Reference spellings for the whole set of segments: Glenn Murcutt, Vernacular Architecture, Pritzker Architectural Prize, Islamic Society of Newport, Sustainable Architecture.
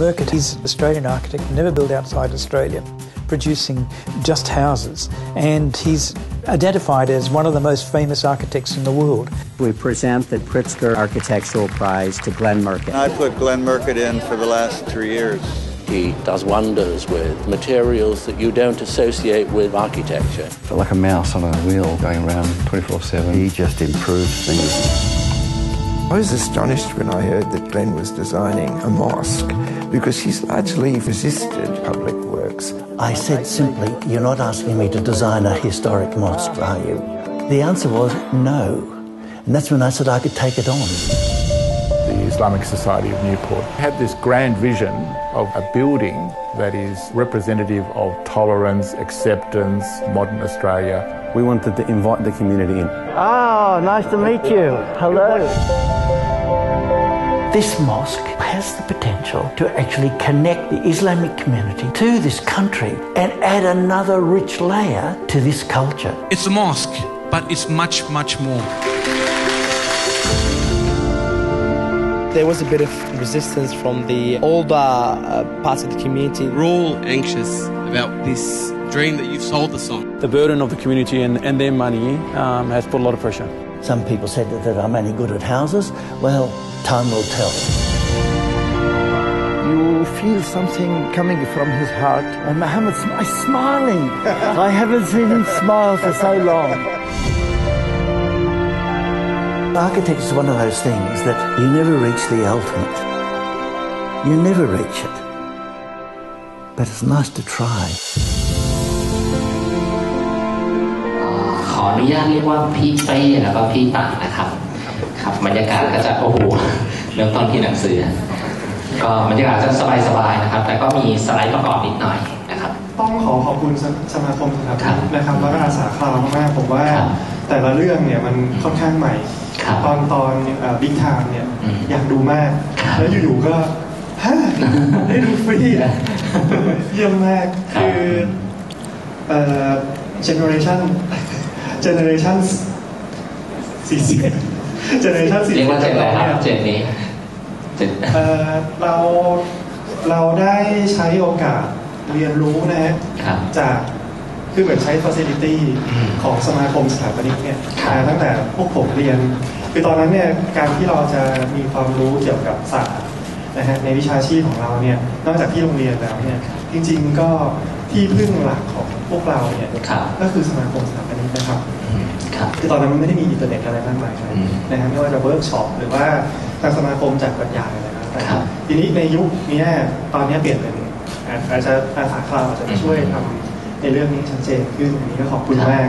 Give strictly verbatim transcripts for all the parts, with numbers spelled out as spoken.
Murcutt is an Australian architect, never built outside Australia, producing just houses, and he's identified as one of the most famous architects in the world. We present the Pritzker Architectural Prize to Glenn Murcutt. I put Glenn Murcutt in for the last three years. He does wonders with materials that you don't associate with architecture. But like a mouse on a wheel going around twenty-four seven, he just improves things. I was astonished when I heard that Glenn was designing a mosque, because he's largely resisted public works. I said simply, "You're not asking me to design a historic mosque, are you?" The answer was no, and that's when I said I could take it on. The Islamic Society of Newport had this grand vision of a building that is representative of tolerance, acceptance, modern Australia. We wanted to invite the community in. Oh, nice to meet you. Hello. This mosque has the potential to actually connect the Islamic community to this country and add another rich layer to this culture. It's a mosque, but it's much, much more. There was a bit of resistance from the older uh, parts of the community. We're all anxious about this dream that you've sold us on. The burden of the community and, and their money um, has put a lot of pressure. Some people said that, that I'm only good at houses. Well, time will tell. You feel something coming from his heart. And Mohammed is smiling. I haven't seen him smile for so long. Architecture is one of those things that you never reach the ultimate. You never reach it. But it's nice to try. ขออนุญาตเรียกว่าพี่เป้แล้วก็พี่ต่างนะครับครับบรรยากาศก็จะโอ้โหเริ่มตอนที่หนังสือก็บรรยากาศจะสบายๆนะครับแต่ก็มีสไลด์ประกอบนิดหน่อยนะครับต้องขอขอบคุณสมาคมนะครับนะครับแล้วก็อาสาคราวมากผมว่าแต่ละเรื่องเนี่ยมันค่อนข้างใหม่ตอนตอนบิ๊กไทม์เนี่ยอยากดูมากแล้วอยู่ๆก็ฮะได้ดูฟรีเยี่ยมมากคือเอ่อเจเนอเรชั่นเจเนอเรชั่นสี่สิบเจเนอเรชั่นสี่สิบเนี่ยเจนนี้เอ่อเราเราได้ใช้โอกาสเรียนรู้นะฮะจากคือเหมือนใช้ facility ของสมาคมสถาปนิกเนี่ยตั้งแต่พวกผมเรียนคือตอนนั้นเนี่ยการที่เราจะมีความรู้เกี่ยวกับศาสตร์นะฮะในวิชาชีพของเราเนี่ยนอกจากที่โรงเรียนแล้วเนี่ยจริงๆก็ที่พึ่งหลักของพวกเราเนี่ยก็คือสมาคมสถาปนิกนะครับคือตอนนั้นมันไม่ได้มีอินเทอร์เน็ตอะไรมากมายนะฮะไม่ว่าจะเวิร์กช็อปหรือว่าทางสมาคมจัดบรรยายอะไรนะครับทีนี้ในยุคนี้ตอนนี้เปลี่ยนเป็นอาจจะอาสาคลาวอาจจะช่วยทำในเรื่องนี้ชัดเจนขึ้นอันนี้ก็ขอบคุณมาก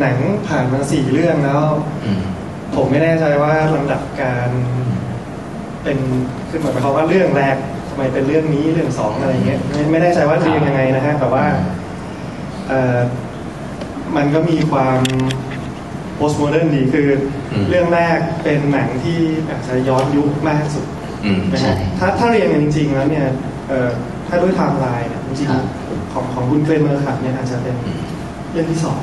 หนังผ่านมาสี่เรื่องแล้วผมไม่แน่ใจว่าลำดับการเป็นคือหมายความว่าเรื่องแรกทำไมเป็นเรื่องนี้เรื่องสองอะไรเงี้ยไม่ไม่แน่ใจว่าเรียงยังไงนะฮะแต่ว่ามันก็มีความโพสต์โมเดิร์นดีคือเรื่องแรกเป็นหนังที่อาจจะย้อนยุคมากสุดนะฮะถ้าถ้าเรียงกันจริงๆแล้วเนี่ยถ้าด้วยไทม์ไลน์เนี่ยจริงของของคุณเกรนเมอร์คัตเนี่ยอาจจะเป็นเรื่องที่สอง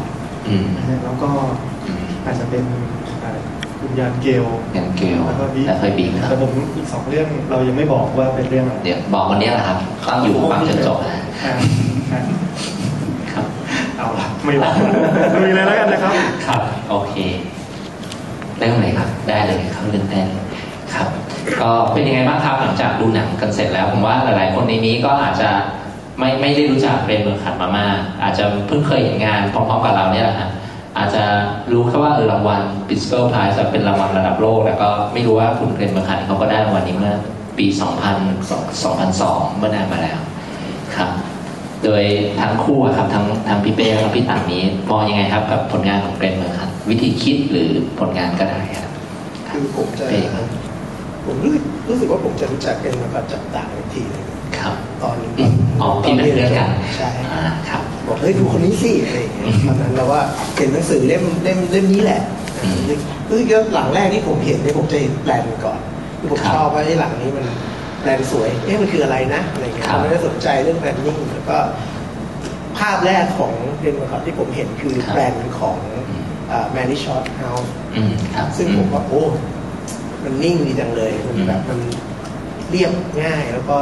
แล้วก็อาจจะเป็นคุณยานเกลยานเกลแล้วก็บีแล้วค่อยบีแต่ผมอีกสองเรื่องเรายังไม่บอกว่าเป็นเรื่องอะไรเดี๋ยวบอกวันนี้แหละครับตั้งอยู่ฟังจนจบครับเอาละไม่หลับมีอะไรแล้วกันนะครับครับโอเคเรื่องไหนครับได้เลยเข้าเรื่องแรกครับก็เป็นยังไงบ้างครับหลังจากดูหนังกันเสร็จแล้วผมว่าหลายๆคนในนี้ก็อาจจะไม่ไม่ได้รู้จักเป็นเมืองขัดมาม่าอาจจะเพิ่งเคยเห็นงานพร้อมๆกับเราเนี่ยแหละฮะอาจจะรู้แค่ว่ารางวัล Pritzker Prize เป็นรางวัลระดับโลกแล้วก็ไม่รู้ว่าคุณเกรนเมืองขัดเขาก็ได้รางวัลนี้เมื่อปี สองพันสองเมื่อนานมาแล้วครับโดยทั้งคู่ครับทั้งทั้งพี่เป้และพี่ต่างนี้มองยังไงครับกับผลงานของเกรนเมืองขัดวิธีคิดหรือผลงานก็ได้ครับคือผมจะผมรู้สึกว่าผมจะรู้จักเกรนเมืองขัดจากต่างทีครับตอนอ๋อพี่นักเรียนกันใช่ครับบอกเฮ้ยดูคนนี้สิอะไรอย่างเงี้ยตอนนั้นเราว่าเห็นหนังสือเล่มเล่มเล่มนี้แหละเฮ้ยหลังแรกที่ผมเห็นเนี่ยผมจะเห็นแปลนก่อนผมชอบว่าไอ้หลังนี้มันแปลนสวยเอ๊ะมันคืออะไรนะอะไรอย่างเงี้ยผมไม่ได้สนใจเรื่องแปลนนิ่งแล้วก็ภาพแรกของเกรนเมอร์คัตที่ผมเห็นคือแปลนของแมรี่ชอตเฮาส์ซึ่งผมว่าโอ้มันนิ่งดีจังเลยมันแบบมัน เรียบง่ายแล้วก็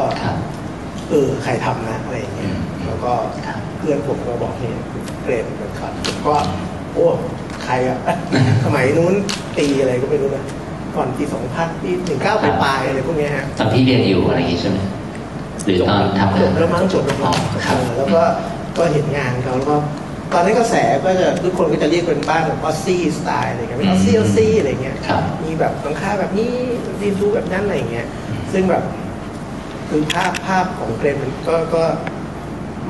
เออใครทำนะอะไรอย่างเงี้ยแล้วก็เพื่อนผมก็บอกเนี่ยเกรดมันขัดก็โอ้ใครอะสมัยนู้นตีอะไรก็ไม่รู้นะก่อนปีสองพันปีหนึ่งเก้าปลายอะไรพวกนี้ฮะตอนที่เรียนอยู่อะไรอย่างงี้ใช่ไหมหรือตอนทำจบแล้วมั้งจบแล้วแล้วก็ก็เห็นงานเขาแล้วก็ตอนนั้นกระแสก็จะทุกคนก็จะเรียกเป็นบ้านแบบออสซี่สไตล์อะไรเงี้ยเป็นออสซี่ออสซี่อะไรเงี้ยมีแบบหลังคาแบบนี้ดีดูแบบนั้นอะไรเงี้ยซึ่งแบบคือภาพภาพของเกรนมันก็ก็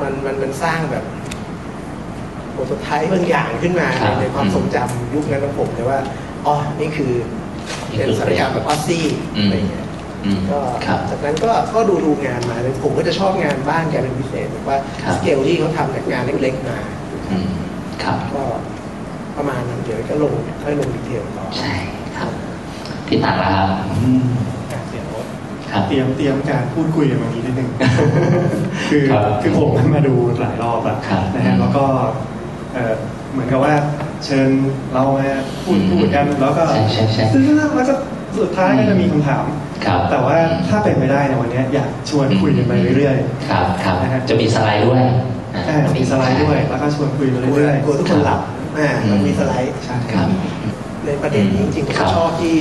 มันมันมันสร้างแบบโปรโตไทป์บางอย่างขึ้นมาในความทรงจำยุคนั้นของผมเลยว่าอ๋อนี่คือเป็นศัลยกรรมแบบออสซี่อะไรเงี้ยก็จากนั้นก็ก็ดูดูงานมาเลยผมก็จะชอบงานบ้านแกเป็นพิเศษแบบว่าสเกลที่เขาทำจากงานเล็กๆมาครับก็ประมาณนั้นเดี๋ยวก็ลงค่อยลงดีเทลต่อใช่ครับที่ผ่านมาเสียงรถเตรียมเตรียมการพูดคุยกันวันนี้นิดนึงคือคือผมมาดูหลายรอบแบบนะฮะแล้วก็เหมือนกับว่าเชิญเรามาพูดพูดกันแล้วก็แล้วก็สุดท้ายก็จะมีคำถามแต่ว่าถ้าเป็นไม่ได้ในวันนี้อยากชวนคุยกันไปเรื่อยๆจะมีสไลด์ด้วยมีสไลด์ด้วยแล้วก็ชวนคุยเรื่อยๆกลัวทุกคนหลับมันมีสไลด์ในประเด็นนี้จริงๆผมชอบที่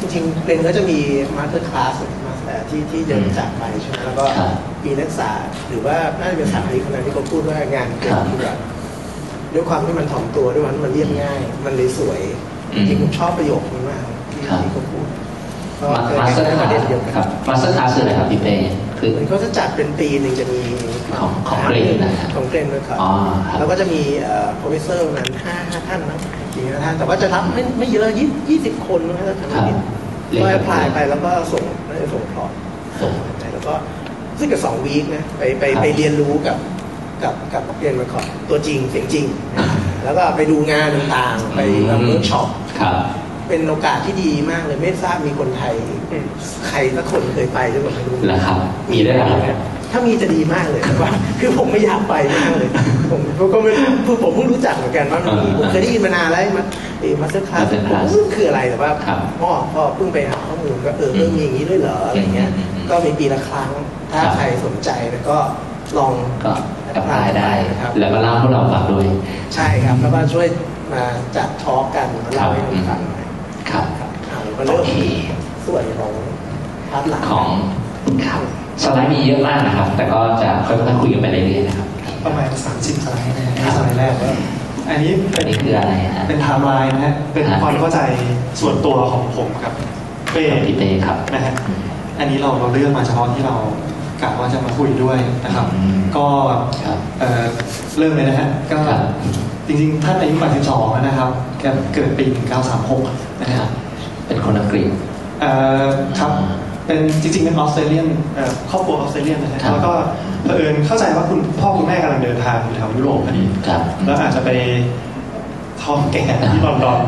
จริงๆเรนก็จะมีมาสเตอร์คลาสมาสเตอร์ที่ที่เดินจากไปใช่ไหมแล้วก็มีนักศึกษาหรือว่าน่าจะเป็นสถาปนิกคนนั้นที่เขาพูดว่างานเกิดขึ้นด้วยความที่มันถ่อมตัวด้วยมันมันเรียบง่ายมันเลยสวยจริงๆผมชอบประโยคนี้มากที่เขาพูดมาสเตอร์คลาสครับมาสเตอร์คลาสคืออะไรครับพี่เป้คือเขาจะจัดเป็นปีหนึ่งจะมีของของเกรนนะครับของเกรนนะครับแล้วก็จะมีโปรเฟสเซอร์ประมาณห้าท่านนะสี่ท่านแต่ว่าจะรับไม่ไม่เยอะยี่สิบคนนะครับก็แอพพลายไปแล้วก็ส่งส่งพอร์ตแล้วก็ซึ่งกับสองวีคนะไปไปไปเรียนรู้กับกับกับเกรนนะครับตัวจริงเสียงจริงแล้วก็ไปดูงานต่างๆไปทำเวิร์กช็อปเป็นโอกาสที่ดีมากเลยไม่ทราบมีคนไทยใครสักคนเคยไปหรือเปล่าไม่รู้นะครับมีได้หรือเปล่าถ้ามีจะดีมากเลยว่าคือผมไม่อยากไปมากเลยผมก็ไม่คือผมเพิ่งรู้จักเหมือนกันว่าผมเคยได้ยินมานานแล้วมันมาสเตอร์คลาสผมคืออะไรแต่ว่าพ่อพ่อเพิ่งไปหาข้อมูลก็เออเรื่องมีอย่างนี้ด้วยเหรออะไรเงี้ยก็มีปีละครั้งถ้าใครสนใจแล้วก็ลองก็แอพพลายได้แล้วก็เล่าพวกเราฟังด้วยใช่ครับแล้วก็ช่วยมาจัดทอล์กกันเล่าให้ฟังครับก็เรื่องส่วนของภาพหลักของครับสไลด์มีเยอะมากนะครับแต่ก็จะค่อยๆคุยกันไปเรื่อยๆนะครับประมาณสามสิบสไลด์นะครับสไลด์แรกว่าอันนี้เป็นคืออะไรนะเป็นไทม์ไลน์นะฮะเป็นความเข้าใจส่วนตัวของผมครับเป้พี่เป้ครับนะฮะอันนี้เราเราเลือกมาเฉพาะที่เรากะว่าจะมาคุยด้วยนะครับก็เริ่มเลยนะฮะก็จริงๆท่านอายุแปดสิบสองแล้วนะครับแกเกิดปีหนึ่งเก้าสามหกนะครับเป็นคนอังกฤษครับเป็นจริงๆเป็นออสเตรเลียนครอบครัวออสเตรเลียนนะฮะแล้วก็เผอิญเข้าใจว่าคุณพ่อคุณแม่กำลังเดินทางอยู่แถวยุโรปพอดีแล้วอาจจะไปท้องแก่ที่ลอนดอน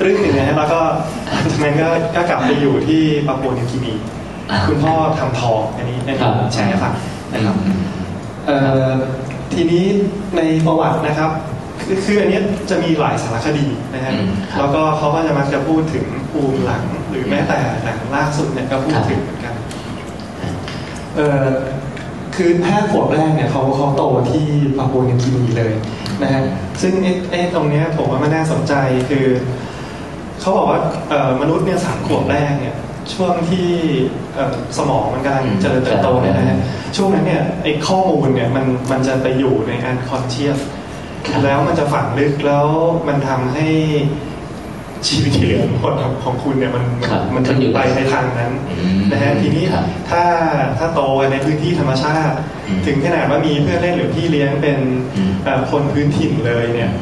ตรึ้งหนึ่งนะฮะแล้วก็จากนั้นก็กลับไปอยู่ที่ปาปัวนิวกินีคุณพ่อทำทองอันนี้นะครับใช่ครับนะครับทีนี้ในประวัตินะครับคืออันนี้จะมีหลายสารคดีนะฮะแล้วก็เขาก็จะมักจะพูดถึงภูมิหลังหรือแม้แต่หนังล่าสุดเนี่ยก็พูดถึงเหมือนกันเออคือแพทย์ขวบแรกเนี่ยเขาเขาโตที่ปาปัวนิวกินีเลยนะฮะซึ่งไอ้ตรงเนี้ยผมว่ามันน่าสนใจคือเขาบอกว่ามนุษย์เนี่ยสามขวบแรกเนี่ยช่วงที่สมองมันกำลังเจริญเติบโตเนี่ยนะฮะช่วงนั้นเนี่ยไอ้ข้อมูลเนี่ยมันมันจะไปอยู่ในอันคอนเชียสแล้วมันจะฝังลึกแล้วมันทำให้ชีวิตที่เหลือทั้งหมดของคุณเนี่ยมันมันจะอยู่ไปในทางนั้นนะฮะทีนี้ถ้าถ้าโตในพื้นที่ธรรมชาติถึงขนาดว่ามีเพื่อนเล่นหรือพี่เลี้ยงเป็นคนพื้นถิ่นเลยเนี่ย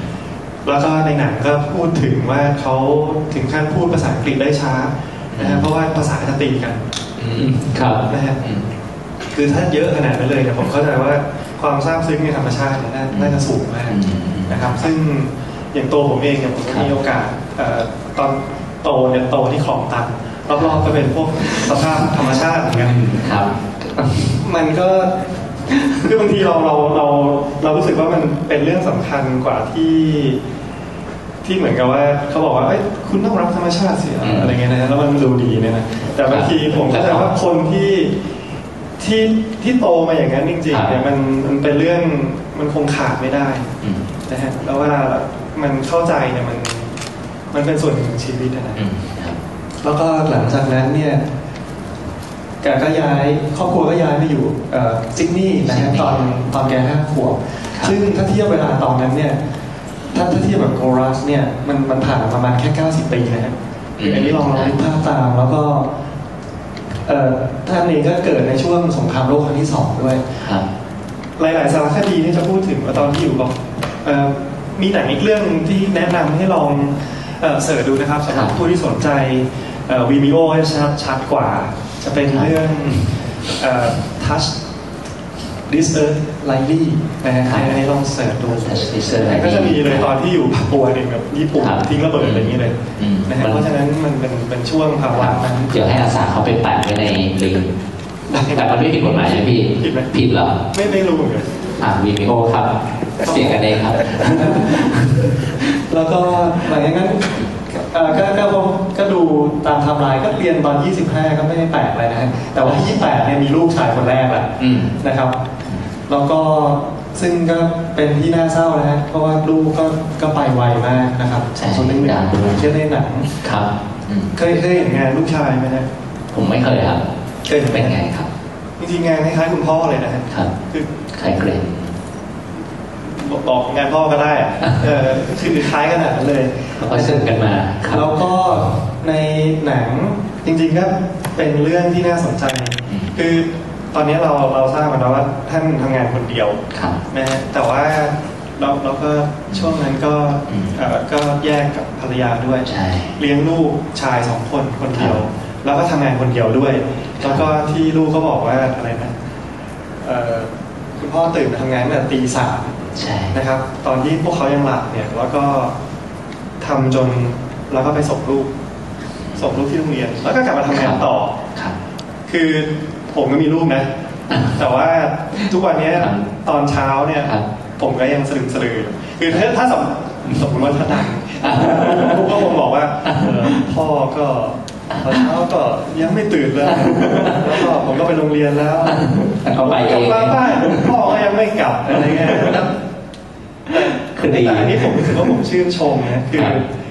แล้วก็ในหนังก็พูดถึงว่าเขาถึงขั้นพูดภาษาอังกฤษได้ช้านะฮะเพราะว่าภาษาจะตีกันครับนะฮะคือถ้าเยอะขนาดนั้นเลยเนี่ยผมเข้าใจว่าความซาบซึ้งในธรรมชาติน่าจะสูงมากนะครับซึ่งอย่างตัวผมเองเนี่ยผมมีโอกาสตอนโตเนี่ยโตที่คลองตันรอบๆก็เป็นพวกสภาพธรรมชาติเหมือนกันมันก็คือบางทีเราเราเราเรารู้สึกว่ามันเป็นเรื่องสำคัญกว่าที่ ที่เหมือนกับว่าเขาบอกว่าคุณต้องรับธรรมชาติสิอะไรเงี้ยนะแล้วมันดูดีเนี่ยนะแต่บางทีผมเข้าใจว่าคนที่ที่ที่โตมาอย่างนั้นจริงๆเนี่ยมันมันเป็นเรื่องมันคงขาดไม่ได้นะฮะแล้วว่ามันเข้าใจเนี่ยมันมันเป็นส่วนหนึ่งของชีวิตนะแล้วก็หลังจากนั้นเนี่ยแกก็ย้ายครอบครัวก็ย้ายไปอยู่ซิดนีย์นะฮะตอนตอนแกห้าขวบซึ่งถ้าเทียบเวลาตอนนั้นเนี่ยถ้าเทียบแบบโครัสเนี่ยมันมันผ่านประมาณแค่เก้าสิบปีนะฮะอันนี้ลองลองภาพตามแล้วก็ท่านเองก็เกิดในช่วงสงครามโลกครั้งที่สองด้วยหลายๆสารคดีนี่จะพูดถึงว่าตอนที่อยู่บอกมีหนังอีกเรื่องที่แนะนำให้ลองเสิร์ชดูนะครับสำหรับผู้ที่สนใจวีมิโอจะชัดกว่าจะเป็นเรื่อง Touch This Earth Lightly นะฮะให้ลองเสิร์ชดูก็จะมีเลยตอนที่อยู่ปักปัวเนี่ยแบบญี่ปุ่นทิ้งระเบิดอะไรอย่างเงี้ยเลยนะฮะเพราะฉะนั้นมันเป็นเป็นช่วงภาวะนั้นเดี๋ยวให้อาสาเขาไปแปะไว้ในลิงก์แต่มันไม่ผิดกฎหมายใช่ไหมพี่ผิดเหรอไม่ไม่รู้เหมือนกันอ่ะวีมิโอครับเสียกันเองครับแล้วก็หลังจากนั้นก็ก็ก็ดูตามไทม์ไลน์ก็เรียนตอนยี่สิบห้าก็ไม่ได้แปลกอะไรนะฮะแต่ว่ายี่สิบแปดเนี่ยมีลูกชายคนแรกแหละนะครับแล้วก็ซึ่งก็เป็นที่น่าเศร้านะฮะเพราะว่าลูกก็ก็ไปไวมากนะครับคนนึงเนี่ยเช่นในหนังครับเคยเคยเห็นงานลูกชายไหมนะผมไม่เคยครับเคยเป็นไงครับจริงๆงานคล้ายๆคุณพ่อเลยนะฮะคือใครเกรดบอกงานพ่อก็ได้เออคือคล้ายกันแบบนั้นเลยเราเชิญกันมาแล้วก็ในหนังจริงๆก็เป็นเรื่องที่น่าสนใจคือตอนนี้เราเราทราบกันแล้วว่าท่านทำงานคนเดียวนะฮะแต่ว่าเราเราก็ช่วงนั้นก็ก็แยกกับภรรยาด้วยเลี้ยงลูกชายสองคนคนเดียวแล้วก็ทำงานคนเดียวด้วยแล้วก็ที่ลูกเขาบอกว่าอะไรนะคุณพ่อตื่นมาทำงานตั้งแต่ตีสามนะครับตอนที่พวกเขายังหลับเนี่ยแล้วก็ทำจนแล้วก็ไปส่งลูกส่งลูกที่โรงเรียนแล้วก็กลับมาทำงานต่อคือผมก็มีลูกนะแต่ว่าทุกวันนี้ตอนเช้าเนี่ยผมก็ยังสลึมสลือคือถ้าสมสมมติว่าท่านผมก็คงบอกว่าพ่อก็ตอนเช้าก็ยังไม่ตื่นเลยแล้วก็ผมก็ไปโรงเรียนแล้วเขาไปเองพ่อก็ยังไม่กลับอะไรเงี้ยคือแต่อันนี้ผมรู้สึกว่าผมชื่นชมนะคือ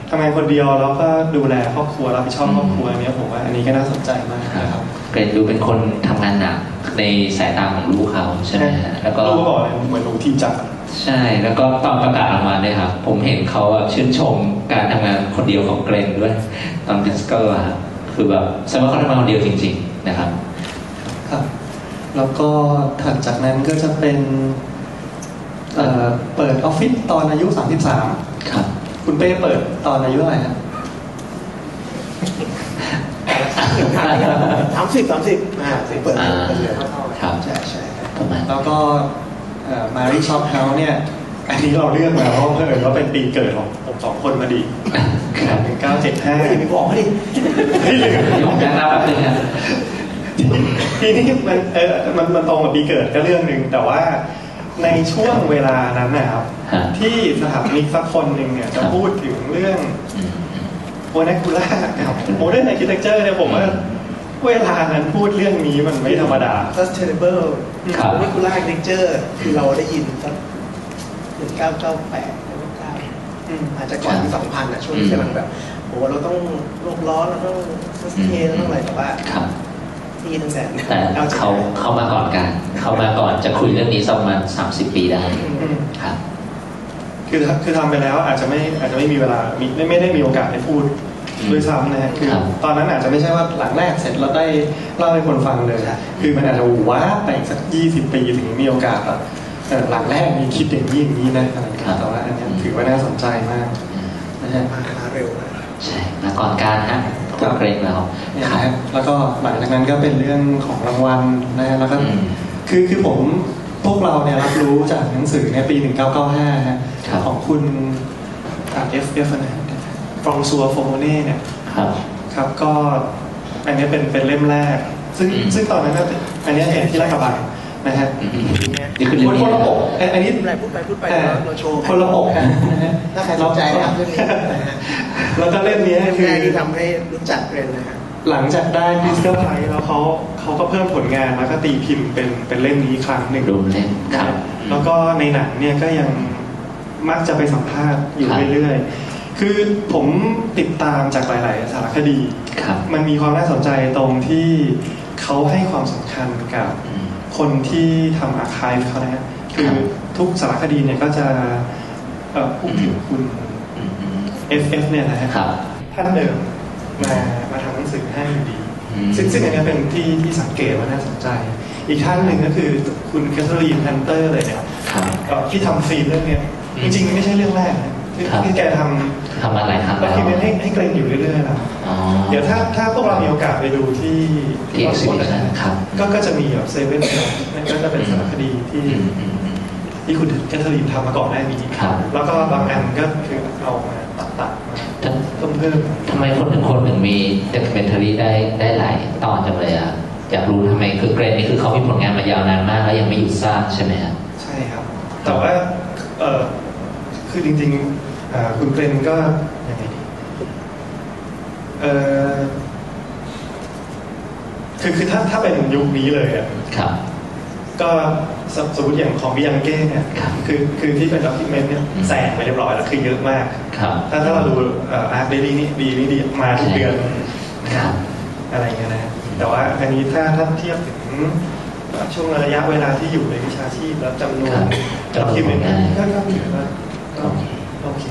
ทำงานคนเดียวแล้วก็ดูแลครอบครัวรับผิดชอบครอบครัวเนี้ยผมว่าอันนี้ก็น่าสนใจมากครับเกรดดูเป็นคนทำงานหนักในสายตาของลูกเขาใช่ไหมแล้วก็ลูกก็บอกเลยเหมือนลูกที่จับใช่แล้วก็ตอนประกาศรางวัลเลยครับผมเห็นเขาชื่นชมการทำงานคนเดียวของเกรนด้วยตอนPritzkerครับคือแบบแสดงว่าเขาทำงานคนเดียวจริงๆนะครับครับแล้วก็ถัดจากนั้นก็จะเป็นเอ่อเปิดออฟฟิศตอนอายุสามสิบสามครับคุณเป้เปิดตอนอายุเท่าไหร่ครับสามสิบสามสิบอ่าเปิดเดือนเท่าๆครับใช่ใช่แล้วก็มาริช็อปเฮาส์เนี่ยอันนี้เราเลือกมาเพราะเพื่อนเราเป็นปีเกิดของผมสองคนพอดีเป็นเก้าเจ็ดห้าไม่บอกเขาดิที่หนึ่งยากนะแป๊บนึงนะทีนี้มันเออมันมันตรงกับปีเกิดก็เรื่องหนึ่งแต่ว่าในช่วงเวลานั้นนะครับที่สถาปนิกสักคนหนึ่งเนี่ยจะพูดถึงเรื่อง Vernacular กับ Modern Architecture เนี่ยผมว่าเวลานั้นพูดเรื่องนี้มันไม่ธรรมดา Sustainable Vernacular Architecture คือเราได้ยินสักหนึ่งพันเก้าร้อยเก้าสิบแปดอาจจะก่อนสองพันนะช่วงที่กำลังแบบโอ้เราต้องโลกร้อนเราต้อง Sustain ต้องอะไรแต่ว่าที่ตั้งแต่เขาเข้ามาก่อนกันเข้ามาก่อนจะคุยเรื่องนี้ประมาณสามสิบปีได้ครับคือคือทำไปแล้วอาจจะไม่อาจจะไม่มีเวลาไม่ไม่ได้มีโอกาสได้พูดด้วยซ้ำนะฮะคือตอนนั้นอาจจะไม่ใช่ว่าหลังแรกเสร็จแล้วได้เล่าให้คนฟังเลยคือมันอาจจะว้าไปสักยี่สิบปีถึงมีโอกาสแบบหลังแรกมีคิดอย่างนี้อย่างนี้นะแต่ว่าอันนี้ถือว่าน่าสนใจมากนะฮะมาเร็วใช่มาก่อนการฮะก็เกรงแล้วครับแล้วก็หลังจากนั้นก็เป็นเรื่องของรางวัลนะแล้วก็คือคือผมพวกเราเนี่ยรับรู้จากหนังสือเนี่ยปีหนึ่งพันเก้าร้อยเก้าสิบห้าฮะของคุณเอฟเอฟนะฟรองซัวโฟโมเน่เนี่ยครับครับก็อันนี้เป็นเป็นเล่มแรกซึ่งซึ่งตอนนั้นอันนี้เห็นที่ราชบัณฑิต นะฮะนี่คือคนละปกอันนี้พูดไปพูดไปเราโชว์คนละปกนะถ้าใครสนใจนะเรื่องนี้นะฮะแล้วก็เล่มนี้คือที่ทำให้รู้จักเรนนะฮะหลังจากได้ Pritzker Prize แล้วเขาเขาก็เพิ่มผลงานแล้วก็ตีพิมพ์เป็นเป็นเล่มนี้ครั้งหนึ่งรวมเล่มครับแล้วก็ในหนังเนี่ยก็ยังมักจะไปสัมภาษณ์อยู่เรื่อยๆคือผมติดตามจากหลายๆสารคดีมันมีความน่าสนใจตรงที่เขาให้ความสำคัญกับคนที่ทำอาร์ไคฟ์เขานะฮะคือทุกสารคดีเนี่ยก็จะพูดถึงคุณ เอฟ เอฟ เนี่ยนะฮะท่านเดิมมามาทำหนังสือให้อยู่ดีซึ่งซึ่งอันนี้เป็นที่ที่สังเกตว่าน่าสนใจอีกท่านหนึ่งก็คือคุณแคทเธอรีนแฮนเตอร์เลยเนี่ยที่ทำซีนเรื่องนี้จริงๆไม่ใช่เรื่องแรกที่แกทำทำอะไรครับแล้วที่เป็นให้ให้เกรงอยู่เรื่อยๆนะเดี๋ยวถ้าถ้าพวกเรามีโอกาสไปดูที่ที่วัดพุทธนะครับก็ก็จะมีแบบเซเว่นเนี่ยก็จะเป็นสารคดีที่ที่คุณแคทเธอรีนทำมาก่อนหน้านี้แล้วก็บางอันก็คือเอามาตัดๆต้มเพิ่มทำไมคนหนึ่งคนหนึ่งมีด็อกคิวเมนทารีได้ได้หลายตอนจังเลยอ่ะอยากรู้ทำไมคือเกรนนี่คือเขามีผลงานมายาวนานมากแล้วยังไม่หยุดสร้างใช่ไหมครับใช่ครับแต่ว่าเออคือจริงๆคุณเกรนก็ยังไงดีเออคือคือถ้าถ้าเป็นยุคนี้เลยอ่ะครับก็สมมติอย่างของมิยังเก้เนี่ยคือคือที่เป็นด็อกคิวเมนต์เนี่ยแสงไปเรียบร้อยแล้วคือเยอะมากถ้าถ้าเราดูอาร์ตเดลี่นี่ดีนี่ดีมาทุกเดือนอะไรอย่างเงี้ยนะแต่ว่าอันนี้ถ้าถ้าเทียบถึงช่วงระยะเวลาที่อยู่ในวิชาชีพแล้วจำนวนด็อกคิวเมนต์ก็ก็มีนะก็โอเค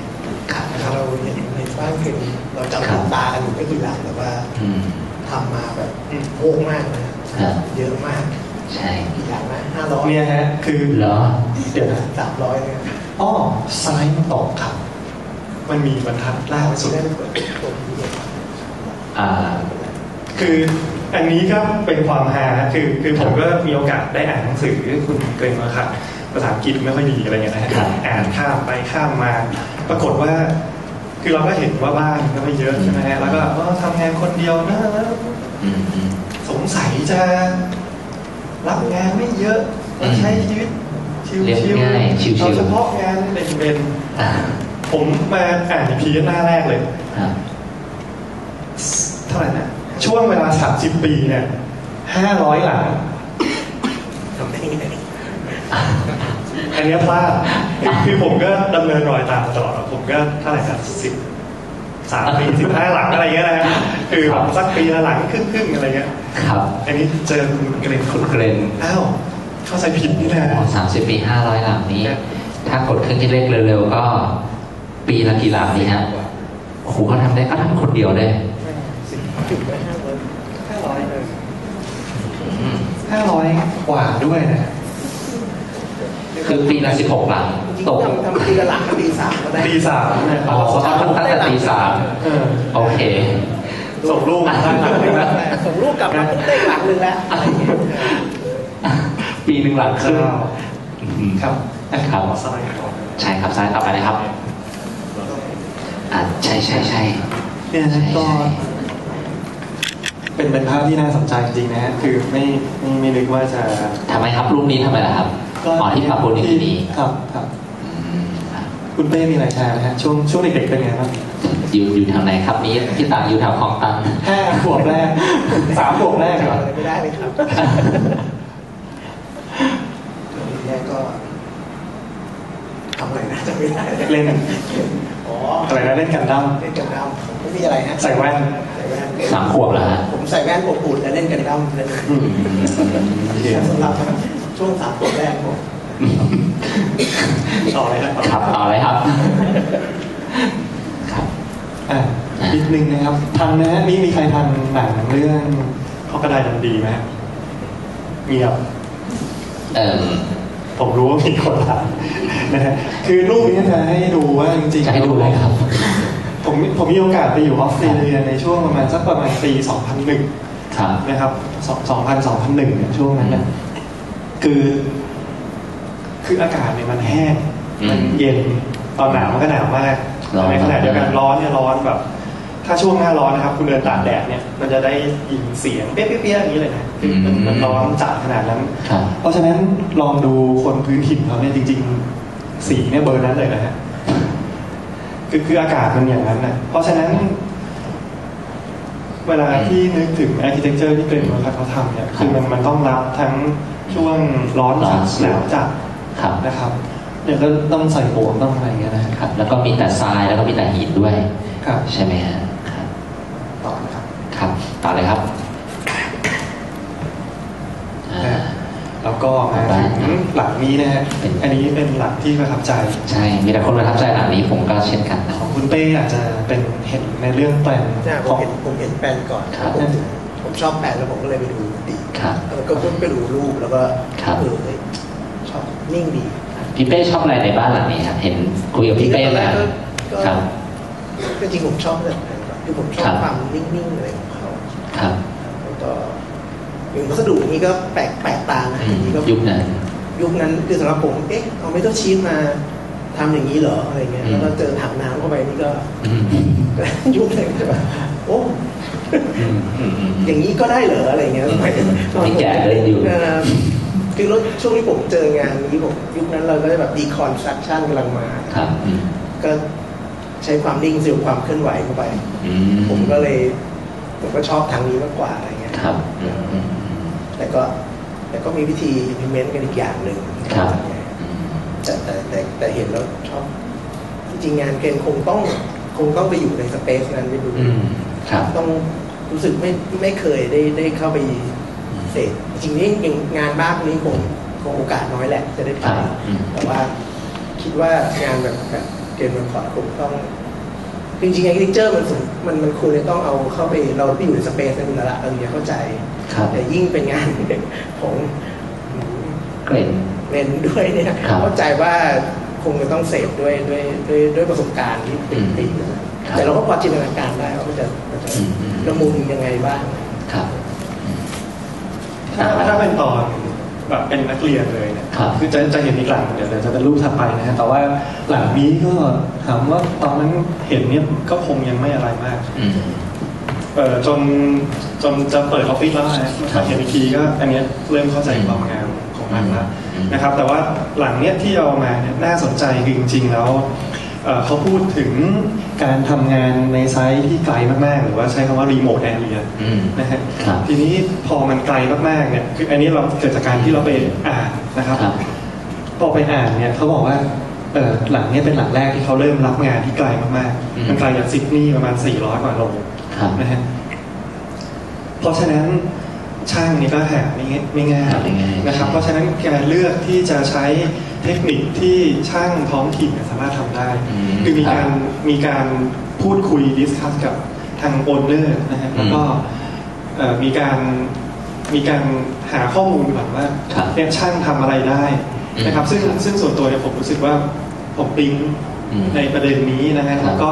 นะครับเราเห็นในบ้านคือเราจำตาอยู่ไม่กี่หลังแต่ว่าทำมาแบบโง่มากนะเยอะมากใช่กี่อย่างนะห้าร้อยเนี่ยฮะคือเหรอเดี๋ยวสามร้อยเนี่ยอ๋อสไลด์มันตกครับมันมีบรรทัดล่างสุดอ่าคืออันนี้ก็เป็นความฮาคือคือผมก็มีโอกาสได้อ่านหนังสือคุณเกรนมาค่ะภาษาอังกฤษไม่ค่อยดีอะไรเงี้ยนะฮะอ่านข้ามไปข้ามมาปรากฏว่าคือเราก็เห็นว่าบ้านก็ไม่เยอะใช่ไหมฮะแล้วก็ทำงานคนเดียวนะแล้วสงสัยจะรับงานไม่เยอะใช้ชีวิตชิวๆเอาเฉพาะงานเป็นๆผมมาอ่านพีหน้าแรกเลยเท่าไหร่นะช่วงเวลาสามสิบปีเนี่ยห้าร้อยหลังทำได้ยังไงอันนี้พลาดคือผมก็ดำเนินรอยตามตลอดผมก็เท่าไหร่ครับสิบสามปีสิบห้าหลังอะไรเงี้ยนะคือแบบสักปีละหลังครึ่งๆอะไรเงี้ยครับอันนี้เจอคุณเกรนคุณเกรนอ้าวเข้าใจผิดนี่แหละสามสิบปีห้าร้อยหลังนี้ถ้ากดเครื่องคิดเลขเร็วๆก็ปีละกี่หลังนี่ฮะโอ้โหเขาทำได้ก็ทำคนเดียวได้ถึงได้ห้าร้อยห้าร้อยเลยห้าร้อยกว่าด้วยนะคือปีละสิบหกหลังตกทำปีละหลังก็ปีสามก็ได้ปีสามอ๋อตั้งแต่ปีสามโอเคส่งลูกตั้งหลังหนึ่งแล้วส่งลูกกลับมาได้หลังหนึ่งแล้วปีหนึ่งหลังขึ้นครับครับใช่ครับซ้ายต่อไปนะครับอ่าใช่ใช่ใช่เนี่ยก็เป็นเป็นภาพที่น่าสนใจจริงนะฮะคือไม่ไม่นึกว่าจะทำไมครับรูปนี้ทำไมล่ะครับอ๋อที่ปะปนที่นี่ครับครับคุณเป้มีอะไรแชร์ไหมฮะช่วงช่วงเด็กๆเป็นไงบ้างอยู่อยู่ทางไหนครับนี้ที่ต่างอยู่แถวคลองตันห้าขวบแรกสามขวบแรกเหรอไม่ได้เลยครับแรกก็ทำอะไรนะจะไม่ได้เล่นอ๋ออะไรนะเล่นกันดั้มเล่นกันดั้มไม่มีอะไรนะใส่แว่นสามขวบแล้วผมใส่แว่นอบอุ่นแล้วเล่นกันดั้มเลยสำหรับช่วงสามขวบแรกผมต่อเลยครับต่อเลยครับครับอ่ะนิดนึงนะครับทันนะฮะนี่มีใครทันหนังเรื่องข้อกระดายดันดีไหมเงียบเออผมรู้ว่ามีคนทันนะฮะคือรูปนี้จะให้ดูว่าจริงๆจะให้ดูอะไรครับผมผมมีโอกาสไปอยู่ออสเตรเลียในช่วงประมาณสักประมาณปี สองพันหนึ่ง นะครับ สองพัน สองพันหนึ่ง เนี่ยช่วงนั้นนะคือคืออากาศเนี่ยมันแห้งมันเย็นตอนหนาวมันก็หนาวมากในขณะเดียวกันร้อนเนี่ยร้อนแบบ ถ้าช่วงหน้าร้อนนะครับคุณเดินตากแดดเนี่ยมันจะได้ยินเสียงเปี้ยเปี้ยอย่างนี้เลยนะมันร้อนจัดขนาดนั้นเพราะฉะนั้นลองดูคนพื้นถิ่นเขาเนี่ยจริงๆสีเนี่ยเบอร์นั้นเลยนะฮะคือคืออากาศมันอย่างนั้นนะเพราะฉะนั้นเวลาที่นึกถึง architecture ที่เป็นวัฒนธรรมเขาทำเนี่ยคือมันมันต้องรับทั้งช่วงร้อนจัดหนาวจัดนะครับเดี๋ยวก็ต้องใส่โหมต้องอะไรเงี้ยนะครับแล้วก็มีแต่ทรายแล้วก็มีแต่หินด้วยใช่ไหมฮะต่อครับครับต่อเลยครับแล้วก็มาถึงหลังนี้นะฮะอันนี้เป็นหลังที่ประทับใจใช่มีแต่คนประทับใจหลังนี้ผมก็เช่นกันของคุณเป้อาจจะเป็นเห็นในเรื่องแปลนผมเห็นผมเห็นแปลนก่อนผมชอบแปลนแล้วผมก็เลยไปดูดีแล้วก็ไปดูรูปแล้วก็เออชอบนิ่งดีพี่เป้ชอบอะไรในบ้านหลังนี้ครับเห็นคุยกับพี่เป้มาครับก็จริงผมชอบเลยคือผมชอบความนิ่งๆอะไรของเขาครับแล้วก็อย่างวัสดุนี้ก็แปลกแปลกตานะนี่ก็ยุคนั้นยุคนั้นคือสำหรับผมเอ๊ะเอาไม่ต้องชีสมาทำอย่างนี้เหรออะไรเงี้ยแล้วก็เจอถังน้ำเข้าไปนี่ก็ยุคนั้นใช่ป่ะโอ้อย่างนี้ก็ได้เหรออะไรเงี้ยไม่แก่เลยอยู่คือรถช่วงที่ผมเจองานนี้ผมยุคนั้นเราก็ได้แบบดีคอนสตรัคชั่นกำลังมาครับก็ใช้ความนิ่งสื่อความเคลื่อนไหวเข้าไปผมก็เลยผมก็ชอบทางนี้มากกว่าอะไรเงี้ยครับแต่ก็แต่ก็มีวิธี implement กันอีกอย่างหนึ่งครับแต่แต่แต่เห็นแล้วชอบจริงงานเกณฑ์คงต้องคงต้องไปอยู่ในสเปซนั้นไปดูต้องรู้สึกไม่ไม่เคยได้ได้เข้าไปเสร็จจริงนี่งานบ้านนี้คงคงโอกาสน้อยแหละจะได้ไปแต่ว่าคิดว่างานแบบแบบเกณฑ์มันขอคงต้องจริงๆไอ้เจอร์มันมันมันควรจะต้องเอาเข้าไปเราไปอยู่ในสเปซนั้นละเราเนี่ยเข้าใจแต่ยิ่งเป็นงานของเกรนเกรนด้วยเนี่ยเข้าใจว่าคงจะต้องเสพด้วยด้วยด้วยด้วยประสบการณ์ที่เป็นปีแต่เราก็พอจินตนาการได้ว่ามันจะละมุนยังไงบ้างถ้าถ้าเป็นตอนแบบเป็นนักเรียนเลยเนี่ยคือจะจะเห็นอีกหลังเดี๋ยวจะเป็นรูปถัดไปนะฮะแต่ว่าหลังนี้ก็ถามว่าตอนนั้นเห็นเนี่ยก็คงยังไม่อะไรมากเออจนจนจะเปิดออฟฟิศแล้วนะเห็นอีกทีก็อันนี้เริ่มเข้าใจความงามของมันแล้วนะครับแต่ว่าหลังเนี้ยที่เอามาเนี่ยน่าสนใจจริงๆแล้วเขาพูดถึงการทำงานในไซต์ที่ไกลมากๆหรือว่าใช้คำว่ารีโมทแอเรียนะฮะทีนี้พอมันไกลมากๆเนี่ยคืออันนี้เราเกิดจากการที่เราไปอ่านนะครับพอไปอ่านเนี่ยเขาบอกว่าหลังนี้เป็นหลังแรกที่เขาเริ่มรับงานที่ไกลมากๆมันไกลจากซิดนีย์ประมาณสี่ร้อยกว่าโลนะฮะเพราะฉะนั้นช่างนี่ก็หาไม่ง่ายนะครับเพราะฉะนั้นการเลือกที่จะใช้เทคนิคที่ช่างท้องถิ่นสามารถทำได้คือมีการมีการพูดคุยดิสคัสกับทางโอนเนอร์นะฮะแล้วก็มีการมีการหาข้อมูลแบบว่าเนี่ยช่างทำอะไรได้นะครับซึ่งซึ่งส่วนตัวเนี่ยผมรู้สึกว่าผมปิ๊งในประเด็นนี้นะฮะแล้วก็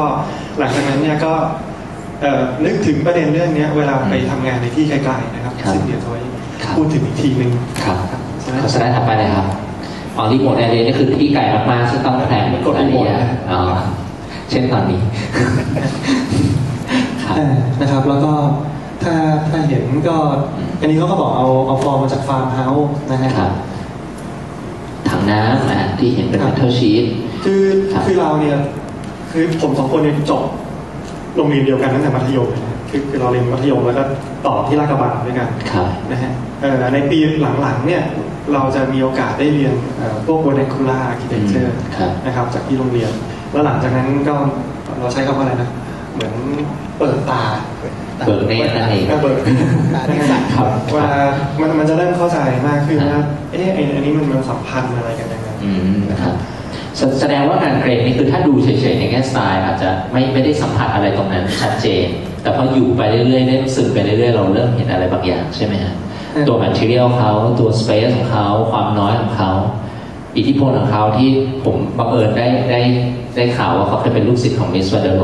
หลังจากนั้นเนี่ยก็นึกถึงประเด็นเรื่องนี้เวลาไปทำงานในที่ไกลๆนะครับซึ่งเดี๋ยวเราพูดถึงอีกทีหนึ่งครับขอสไลด์ถัดไปเลยครับอ๋อรีโมทแอเรียนี่คือที่ไกลมากๆซึ่งต้องแพลนกดรีโมทอ๋อเช่นตอนนี้นะครับแล้วก็ถ้าถ้าเห็นก็อันนี้เขาก็บอกเอาเอาฟอร์มมาจากฟาร์มเฮาส์นะฮะถังน้ำนะที่เห็นเป็นเมทัลชีทคือคือเราเนี่ยคือผมสองคนเนี่ยจบโรงเรียนเดียวกันตั้งแต่มัธยมคือคือเราเรียนมัธยมแล้วก็ต่อที่ราชบัณฑิตด้วยกันนะฮะในปีหลังๆเนี่ยเราจะมีโอกาสได้เรียนพวก Vernacular Architecture นะครับจากที่โรงเรียนแล้วหลังจากนั้นก็เราใช้คำว่าอะไรนะเหมือนเปิดตาเปิดเนตรอะไรก็เปิดตาที่สัตว์ว่ามันมันจะเริ่มเข้าใจมากขึ้นว่าเอ๊ะอันนี้มันมันสัมพันธ์อะไรกันยังไงนะครับแสดงว่างานเกรนนี่คือถ้าดูเฉยๆในแง่สไตล์อาจจะไม่ไม่ได้สัมผัสอะไรตรงนั้นชัดเจนแต่พออยู่ไปเรื่อยๆเริ่มซึมไปเรื่อยๆเราเริ่มเห็นอะไรบางอย่างใช่ไหมฮะตัว material เขาตัว space ของเขาความน้อยของเขาอิทธิพลของเขาที่ผมบังเอิญได้ได้ได้ข่าวว่าเขาเป็นลูกศิษย์ของมิสวาเดโร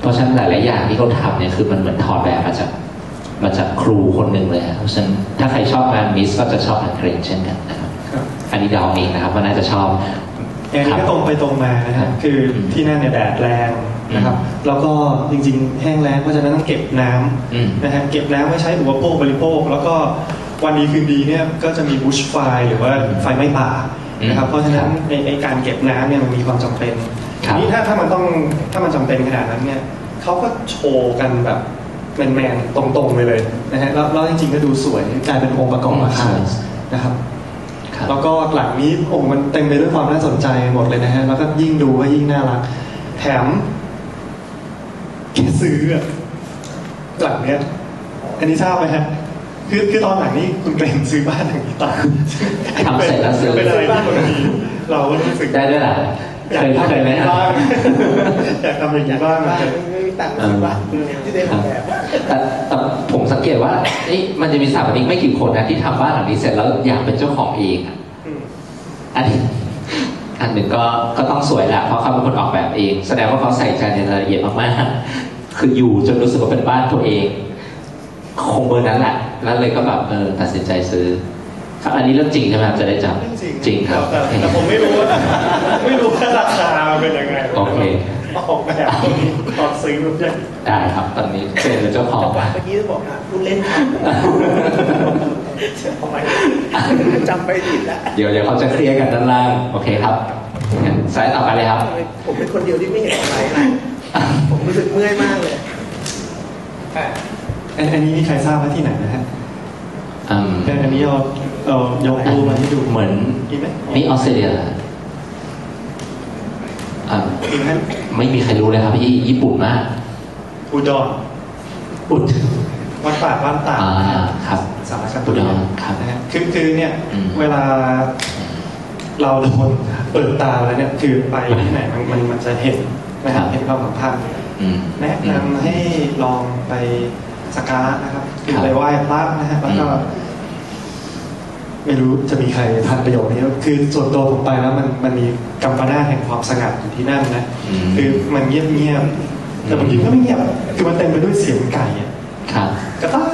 เพราะฉะนั้นหลายๆอย่างที่เขาทำเนี่ยคือมันเหมือนถอดแบบมาจากมาจากครูคนหนึ่งเลยเพราะฉะนั้นถ้าใครชอบงานมิสก็จะชอบงานเกรนเช่นกันนะครับอันนี้เดาเองนะครับว่าน่าจะชอบอย่างนี้ก็ตรงไปตรงมานะครับคือที่นั่นเนี่ยแดดแรง นะครับแล้วก็จริงๆแห้งแล้งเพราะฉะนั้นต้องเก็บน้ำนะฮะเก็บน้ำไว้ใช้อุปโภคบริโภคแล้วก็วันดีคืนดีเนี่ยก็จะมีบุชไฟหรือว่าไฟไหม้ป่านะครับเพราะฉะนั้นในการเก็บน้ำเนี่ยมันมีความจำเป็นนี่ถ้าถ้ามันต้องถ้ามันจำเป็นขนาดนั้นเนี่ยเขาก็โชว์กันแบบแมนๆตรงๆไปเลยนะฮะแล้วจริงๆก็ดูสวยกลายเป็นองค์ประกอบอาคารนะครับแล้วก็หลังนี้องค์มันเต็มไปด้วยความน่าสนใจหมดเลยนะฮะแล้วก็ยิ่งดูก็ยิ่งน่ารักแถมซื้อหลังเนี้ยอันนี้ทราบไหมฮะคือคือตอนหลังนี้คุณเกรนซื้อบ้านหลังนี้ตาทำเสร็จแล้วซื้อเป็นอะไรบ้างคนนี้เราก็รู้สึกได้ด้วยล่ะอยากทำอย่างนี้บ้างอยากทำอย่างนี้บ้างไม่มีตังค์ซื้อบ้านที่ได้ของแบบแต่แต่ผมสังเกตว่านี่มันจะมีสถาปนิกไม่กี่คนนะที่ทำบ้านหลังนี้เสร็จแล้วอยากเป็นเจ้าของเองอันนี้อันหนึ่งก็ก็ต้องสวยแหละเพราะเขาเป็นคนออกแบบเองแสดงว่าเขาใส่ใจในรายละเอียดมากๆคืออยู่จนรู้สึกว่าเป็นบ้านตัวเองคงเบอร์นั้นแหละแล้วเลยก็แบบเออตัดสินใจซื้อครับอันนี้เรื่องจริงใช่ไหมครับจะได้จำจริงครับแต่ผมไม่รู้ว่าไม่รู้ว่าราคาเป็นยังไงโอเคออกแบบตอนซื้อรู้จักได้ครับตอนนี้เป็นเจ้าของบ้านเมื่อกี้จะบอกนะพูดเล่นทำไมจำไปผิดแล้วเดี๋ยวเดี๋ยวเขาจะเคลียร์กันด้านล่างโอเคครับสายต่อไปเลยครับผมเป็นคนเดียวที่ไม่เห็นอะไรเลยผมรู้สึกเมื่อยมากเลยอันนี้มีใครทราบว่าที่ไหนนะฮะอันนี้เราเรายกรูปมาให้ดูเหมือนนี่ออสเตรเลียไม่มีใครรู้เลยครับพี่ญี่ปุ่นมากอุดรอุดวัดป่าบ้านตาครับสารคดีอุดรครับคือคือเนี่ยเวลาเราโดนเปิดตาแล้วเนี่ยคือไปที่ไหนมันมันมันจะเห็นนะครับเห็นความสำคัญแนะนำให้ลองไปสักการะนะครับไปไหว้พระนะฮะแล้วก็ไม่รู้จะมีใครทันประโยชน์นี้คือส่วนตัวผมไปแล้วมันมันมีกัมปนาตแห่งความสงัดอยู่ที่นั่นนะคือมันเงียบเงียบแต่บางทีก็ไม่เงียบคือมันเต็มไปด้วยเสียงไก่กระต้า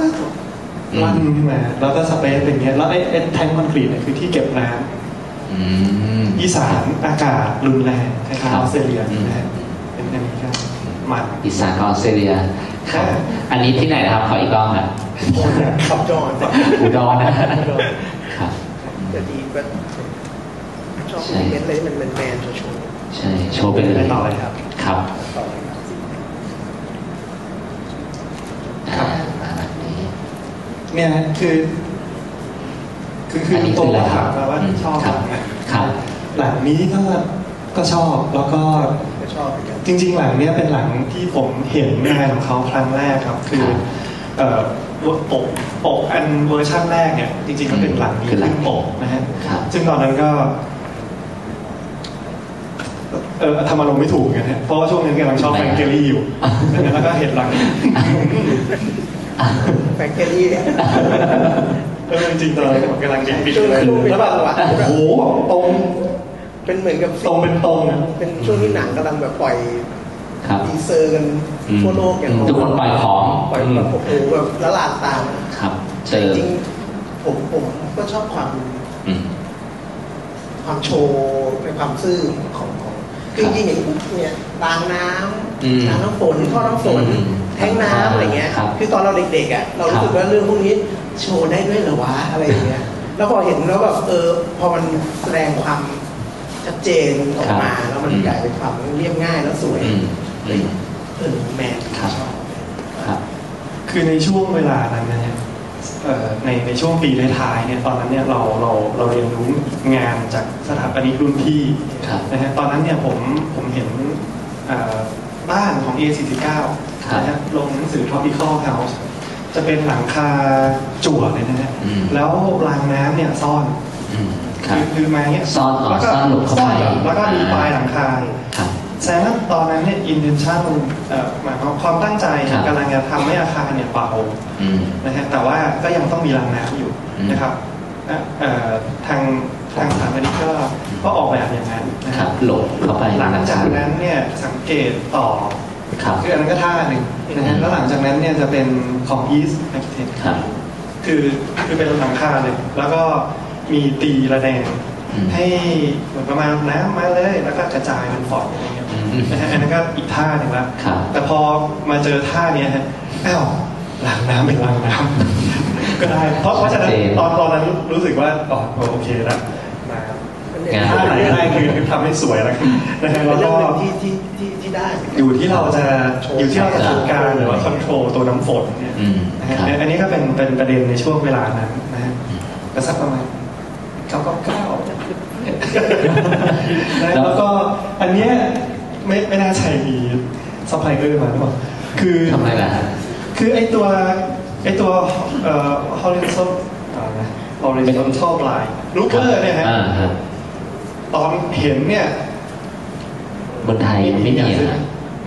ลั่นขึ้นมาแล้วก็สเปซเป็นเงี้ยแล้วไอ้ไอ้แทงคอนกรีตเนี่ยคือที่เก็บน้ำอีสานอากาศรุนแรงคล้ายๆออสเตรเลียนะฮะเป็นแบบนี้ครับมาอีสานออสเตรเลียอันนี้ที่ไหนนะครับขออีกกล้องอ่ะขับจอนอุดรนะครับจะดีก็ชอบเล่นอะไรมันมันแมนโชว์ใช่โชว์เป็นอะไรต่อเลยครับครับเนี่ยคือคือคือตัวถามว่าชอบหลังนี้ก็ก็ชอบแล้วก็จริงๆหลังเนี้ยเป็นหลังที่ผมเห็นงานของเขาครั้งแรกครับคือปกปกอันเวอร์ชั่นแรกเนี่ยจริงๆก็เป็นหลังนี้ขึ้นปกนะฮะซึ่งตอนนั้นก็เออทำอารมณ์ไม่ถูกกันฮะเพราะว่าช่วงนั้นกำลังชอบแฟนเกลลี่อยู่แล้วก็เห็นหลังแฟนเกลลี่เนี่ยเออจริงๆตอนนั้นผมกำลังเด็กปีเลยแล้วแบบโอ้โหตรงเป็นเหมือนกับตรงเป็นตรงเป็นช่วงที่หนังกำลังแบบปล่อยดีเซอร์กันทั่วโลกอย่างทุกคนปล่อยของปล่อยแบบผมแบบละลานตามครับจริงๆผมผมก็ชอบความความโชว์ในความซื่อของของจริงจริงอย่างเนี่ยรางน้ำน้ำฝนท่อน้ำฝนแท้งน้ำอะไรเงี้ยคือตอนเราเด็กๆอ่ะเรารู้สึกว่าเรื่องพวกนี้โชว์ได้ด้วยเหรอวะอะไรเงี้ยแล้วพอเห็นแล้วแบบเออพอมันแสดงความชัดเจนออกมาแล้วมันกลายเป็นความเรียบง่ายแล้วสวยเออแมนครับคือในช่วงเวลานั้นเนี่ยในในช่วงปีท้ายๆเนี่ยตอนนั้นเนี่ยเราเราเราเรียนรู้งานจากสถาปนิกรุ่นพี่นะฮะตอนนั้นเนี่ยผมผมเห็นบ้านของ เอ สี่สิบเก้า นะฮะลงหนังสือ Tropical House จะเป็นหลังคาจั่วเลยนะฮะแล้วรางน้ำเนี่ยซ่อนคือมาเนี้ยซ่อนแล้วก็หลบเข้าไปแล้วก็มีปลายหลังคาแสดงว่าตอนนั้นเนี่ย intention หมายความความตั้งใจกำลังจะทำให้อาคารเนี่ยเบานะฮะแต่ว่าก็ยังต้องมีรางน้ำอยู่นะครับทางทางสถาปนิกก็ก็ออกแบบอย่างนั้นนะครับหลบเข้าไปหลังจากนั้นเนี่ยสังเกตต่อคืออันนั้นก็ท่าหนึ่งนะฮะแล้วหลังจากนั้นเนี่ยจะเป็นของ East Architect คือคือเป็นหลังคาเลยแล้วก็มีตีระแนงให้เหมือนประมาณน้ำมาเลยแล้วก็กระจายมันฟอดอะไรเงี้ย นะฮะอันนั้นก็อีกท่าหนึ่งละแต่พอมาเจอท่านี้ฮะอ้าวล้างน้ำเป็นล้างน้ำก็ได้เพราะเพราะฉะนั้นตอนตอนนั้นรู้สึกว่าอ๋อโอเคแล้วท่าไหนได้คือทำให้สวยแล้วนะฮะแล้วก็ที่ที่ที่ที่ได้อยู่ที่เราจะอยู่ที่เราจะจัดการหรือว่าคอนโทรลตัวน้ำฝนเนี่ยนะฮะอันนี้ก็เป็นเป็นประเด็นในช่วงเวลานั้นนะฮะกระซับประมาณเก้าเก้าเก้าแล้วก็อันเนี้ยไม่ไม่น่าใช่มีซัพพลายเออร์มาหรือเปล่าคือทำอะไรล่ะคือไอตัวไอตัวเอ่อ horizontal นะ horizontal line รูปเปอร์เนี่ยฮะตอนเห็นเนี่ยบนไทยไม่มีนะ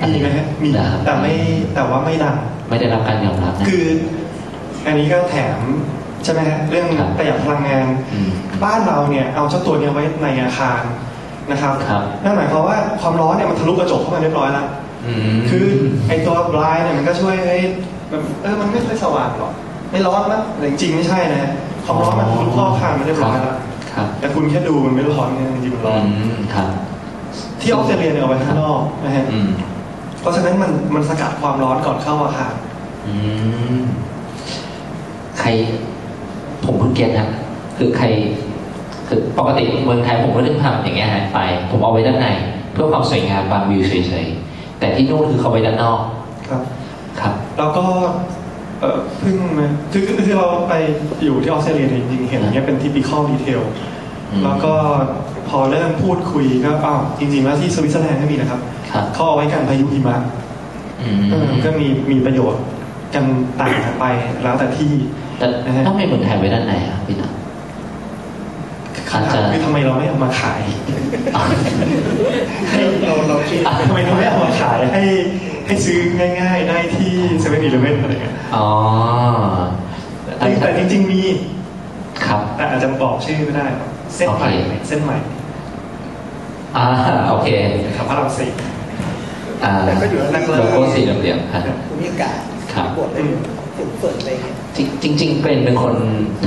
มีไหมฮะมีแต่ไม่แต่ว่าไม่ดังไม่ได้รับการยอมรับนะคืออันนี้ก็แถมใช่ไหมฮะเรื่องประหยัดพลังงานบ้านเราเนี่ยเอาเจ้าตัวนี้ไว้ในอาคารนะครับนั่นหมายความว่าความร้อนเนี่ยมันทะลุกระจกเข้ามาเรียบร้อยแล้วคือไอตัวบลายเนี่ยมันก็ช่วยให้เออมันไม่ค่อยสว่างหรอกไม่ร้อนนะแต่จริงๆไม่ใช่นะความร้อนมันทะลุรอบคานมาเรียบร้อยแล้วแต่คุณแค่ดูมันไม่ร้อนไงจริงๆมันร้อนที่ออสเตรเลียเนี่ยเอาไปข้างนอกนะฮะเพราะฉะนั้นมันมันสกัดความร้อนก่อนเข้าอาคารใครผมเพิ่งเก็ตนะคือใครคือปกติเมืองไทยผมก็เริ่มทำอย่างเงี้ยฮะไฟผมเอาไว้ด้านในเพื่อความสวยงามบางวิวเฉยๆแต่ที่นู่นคือเขาไว้ด้านนอกครับครับแล้วก็เออเพิ่งมาคือคือเราไปอยู่ที่ออสเตรเลียจริงๆเห็นเงี้ยเป็น typical detail แล้วก็พอเริ่มพูดคุยก็อ้าวจริงๆแล้วที่สวิตเซอร์แลนด์ก็มีนะครับเขาเอาไว้กันพายุหิมะก็มีมีประโยชน์กันต่างกันไปแล้วแต่ที่แต่ต้องให้เมืองไทยไว้ด้านในครับพี่น้องคือทำไมเราไม่เอามาขายเราเราคิดทำไมเราไม่เอามาขายให้ให้ซื้อง่ายๆได้ที่เซเว่นอีเลฟเว่นอะไรเงี้ยอ๋อแต่จริงๆมีครับแต่อาจจะบอกชื่อไม่ได้เส้นใหม่เส้นใหม่อ่าโอเคครับพระรามสี่อ่าแล้วก็อยู่นั่งเล่นโลโก้สี่เหลี่ยมครับมีกาดครับบทเลยจริงๆเป็นเป็นคน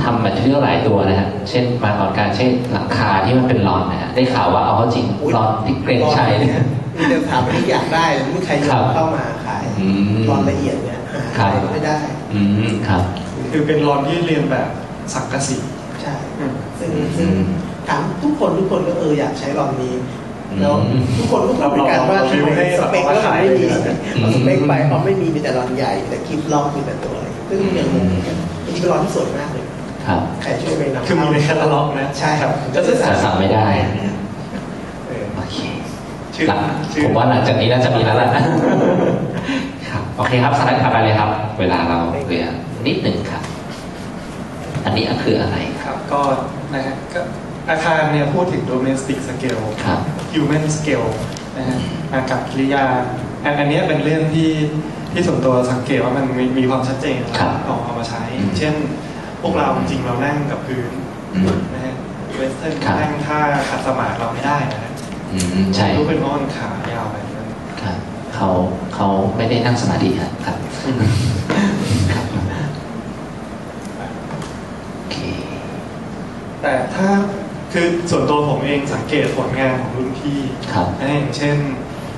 ทำมาเชื่อหลายตัวนะฮะเช่นมาก่อนการเช่นหลังคาที่มันเป็นลอนนะฮะได้ข่าวว่าเอาเขาจริงลอนที่เกรงชัยเนี่ยมีเดิมถามที่อยากได้แล้วไม่ใครยอมเข้ามาขายลอนละเอียดเนี่ยขายไม่ได้ครับคือเป็นลอนที่เรียนแบบสังกะสีใช่ซึ่งซึ่งถามทุกคนทุกคนก็เอออยากใช้ลอนนี้แล้วทุกคนก็ต้องการว่าสเปคก็ไม่มีสเปคไปเขาไม่มีมีแต่ลอนใหญ่แต่คลิปลอนคือแต่ตัวซึ่งอย่างนึงมันเป็นร้อนที่สวยมากเลยใครช่วยไปนำคือมีในแคตตาล็อกนะใช่ครับจะซื้อสาวไม่ได้โอเคผมว่าหลังจากนี้น่าจะมีแล้วแหละครับโอเคครับสไลด์ถัดไปเลยครับเวลาเราเหลือนิดหนึ่งครับอันนี้คืออะไรครับก็นะฮะก็อาคารเนี่ยพูดถึง domestic scale human scale นะฮะอากับกิริยาอันนี้เป็นเรื่องที่ที่ส่วนตัวสังเกตว่ามันมีความชัดเจนครับเอาเอามาใช้เช่นพวกเราจริงเรานั่งกับพื้นนะฮะเวสเทิร์นนั่งท่าขัดสมาธิเราไม่ได้นะฮะใช่รู้เป็นงอนขายาวไปครับเขาเขาไม่ได้นั่งสมาธิครับโอเคแต่ถ้าคือส่วนตัวผมเองสังเกตผลงานของรุ่นพี่นะอย่างเช่น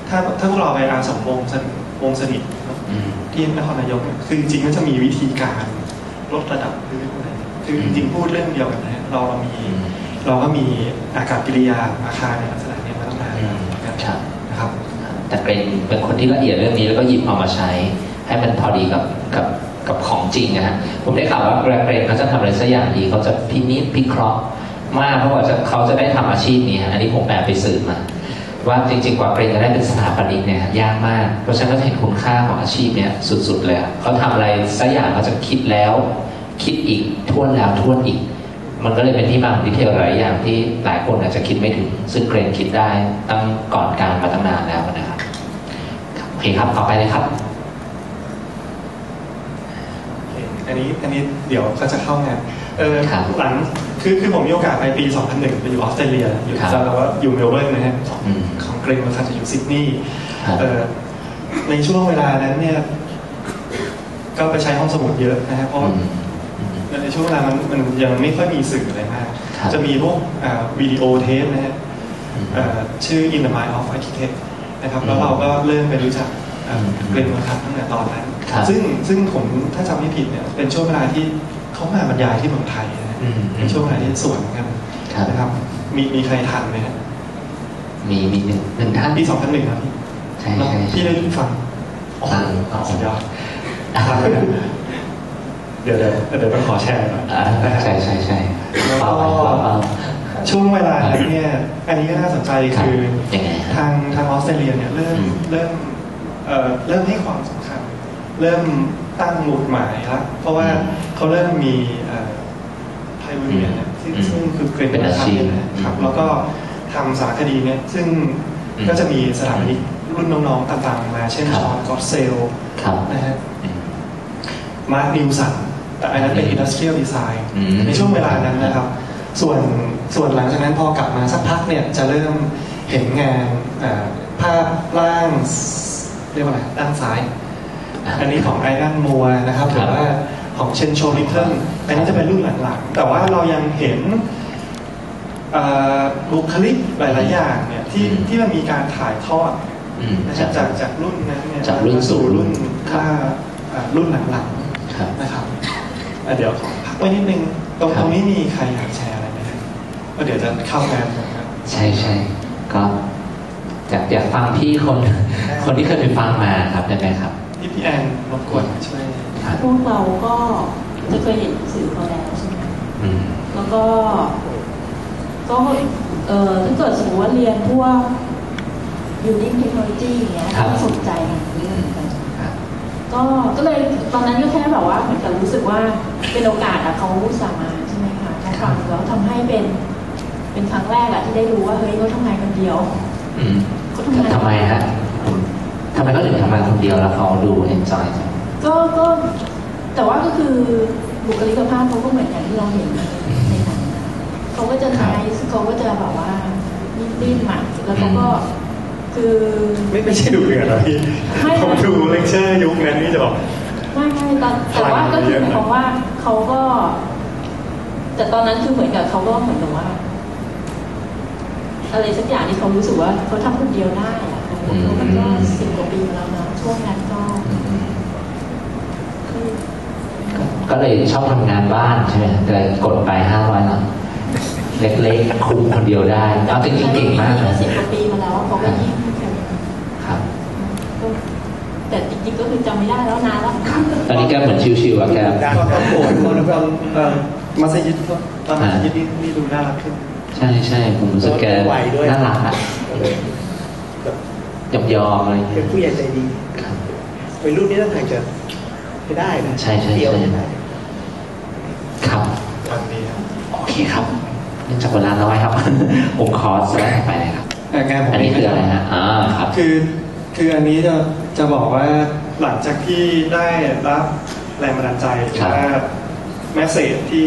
ถ้าถ้าพวกเราไปอาสมวงสวงสนิทที่นครนายกคือจริงๆก็จะมีวิธีการลดระดับพื้นอะไรคือจริงๆพูดเรื่องเดียวกันนะเราเรามีเราก็มีอากาศกิริยาอาคารในลักษณะนี้มาตั้งนานนะครับแต่เป็นเป็นคนที่ละเอียดเรื่องนี้แล้วก็หยิบเอามาใช้ให้มันพอดีกับกับกับของจริงนะฮะผมได้ข่าวว่าแกรนด์เขาจะทำอะไรสักอย่างดีเขาจะพินิจพิเคราะห์มากเพราะว่าเขาจะได้ทำอาชีพนี้อันนี้ผมแอบไปสืบมาว่าจริงๆกว่าเกรนจะได้เป็นสถาปนิกเนี่ยยากมากเพราะฉะนั้นก็เห็นคุณค่าของอาชีพเนี่ยสุดๆเลยเขาทำอะไรสักอย่างเขาจะคิดแล้วคิดอีกทวนแล้วทวนอีกมันก็เลยเป็นที่มาของดีเทลหลายอย่างที่หลายคนอาจจะคิดไม่ถึงซึ่งเกรนคิดได้ตั้งก่อนการมาตั้งนานแล้วนะครับโอเคครับต่อไปเลยครับอันนี้อันนี้เดี๋ยวก็จะเข้างานเออหลังคือคือผมมีโอกาสไปปีสองพันหนึ่งไปอยู่ออสเตรเลียอยู่ซาลาว่าอยู่เมลเบิร์นนะฮะของเกรนมาทันจะอยู่ซิดนีย์ในช่วงเวลานั้นเนี่ยก็ไปใช้ห้องสมุดเยอะนะฮะเพราะในช่วงเวลามันมันยังไม่ค่อยมีสื่ออะไรมากจะมีพวกวิดีโอเทปนะฮะชื่อ In the Mind of Architect นะครับแล้วเราก็เริ่มไปรู้จักเกรน มอร์คัตตั้งแต่ตอนนั้นซึ่งซึ่งผมถ้าจำไม่ผิดเนี่ยเป็นช่วงเวลาที่เขามาบรรยายที่เมืองไทยนะเป็นช่วงเวลาที่สวนกันนะครับมีมีใครทันไหมครับมีมีหนึ่งหนึ่งท่านปีสองพันหนึ่งครับใช่ใช่ที่ได้ฟังฟังอ๋อสุดยอดเดี๋ยวเดี๋ยวเดี๋ยวไปขอแชร์หน่อยใช่ใช่ใช่แล้วก็ช่วงเวลาเนี่ยอันนี้ก็น่าสนใจคือทางทางออสเตรเลียเนี่ยเริ่มเริ่มเริ่มให้ความสำคัญเริ่มตั้งหมุดหมายละเพราะว่าเขาเริ่มมีไพโอเนียร์ซึ่งคือเป็นอาชีพนะครับแล้วก็ทำสารคดีเนี่ยซึ่งก็จะมีสถาปนิกรุ่นน้องๆต่างๆมาเช่นชอน กอตเซลนะฮะมาร์ค นิวสันแต่อันนั้นเป็น Industrial Design ในช่วงเวลานั้นนะครับส่วนส่วนหลังจากนั้นพอกลับมาสักพักเนี่ยจะเริ่มเห็นงานภาพล่างเรียกว่าอะไรด้านซ้ายอันนี้ของไอรอนมัวนะครับหรือว่าของเชนโชลิเทิลอันนี้จะเป็นรุ่นหลังๆแต่ว่าเรายังเห็นบุคลิกหลายๆอย่างเนี่ยที่ที่มันมีการถ่ายทอดจากจากรุ่นนั้นเนี่ยจากรุ่นสู่รุ่นถ้ารุ่นหลังๆนะครับเดี๋ยวขอพักไว้นิดนึงตรงตรงนี้มีใครอยากแชร์อะไรไหมครับเดี๋ยวจะเข้าแทนนะครับใช่ใช่ก็อยากอยากฟังพี่คนคนที่เคยไปฟังมาครับได้ไหมครับพี่พี่แอนรบกวนช่วยพวกเราก็จะเคยเห็นสื่อเขาแล้วใช่ไหมแล้วก็ก็เอ่อถ้าเกิดสมมติว่าเรียนพวก building technology อย่างเงี้ยก็สนใจอย่างนี้เหมือนกันก็ก็เลยตอนนั้นก็แค่แบบว่าเหมือนกับรู้สึกว่าเป็นโอกาสอะเขาสามารถใช่ไหมคะแค่ฟังแล้วทำให้เป็นเป็นครั้งแรกอะที่ได้รู้ว่าเฮ้ยเขาทำงานคนเดียวเขาทำงานทำไมฮะทำไมก็ถึงทำงานคนเดียวแล้วเขาดู enjoy ก็ก็แต่ว่าก็คือบุคลิกภาพเขาก็เหมือนอย่างที่เราเห็นเขาก็จะไนซ์เขาก็จะแบบว่านิ่งๆหมักแล้วเขาก็คือไม่ไม่ใช่ดูเรื่องอะไรเขาดูเลคเชอร์ยุคนั้นนี่จะบอกไม่ไม่แต่แต่ว่าก็คือเพราะว่าเขาก็แต่ตอนนั้นคือเหมือนกับเขาก็เหมือนกับว่าอะไรสักอย่างที่เขารู้สึกว่าเขาทำคนเดียวได้อะมันก็สิบกว่าปีแล้วนะช่วงนั้นก็ก็เลยชอบทำงานบ้านใช่ไหมแต่กดไปห้าร้อยนะเล็กๆคุมคนเดียวได้เอาจริงๆเก่งมากเลยสิบกว่าปีมาแล้วเขาก็ยิ่งครับแต่จริงๆก็คือจำไม่ได้แล้วนานแล้วตอนนี้แกเหมือนชิวๆอ่ะแกก็ต้องโกรธคนเรามาสยิดตอนมาสยิดนี่ดูน่ารักขึ้นใช่ใช่ผมรู้สึกแกน่ารักอ่ะยอมยอมอะไรเป็นผู้ใหญ่ใจดีไปรุ่นนี้ต้องหายจะไม่ได้นะใช่ใช่ใช่ครับตอนนี้โอเคครับจากเวลาน้อยครับผมขอแสดงไปเลยครับงานผมอันนี้คืออะไรฮะอ่าครับคือคืออันนี้จะจะบอกว่าหลังจากที่ได้รับแรงบันดาลใจว่าแมสเซจที่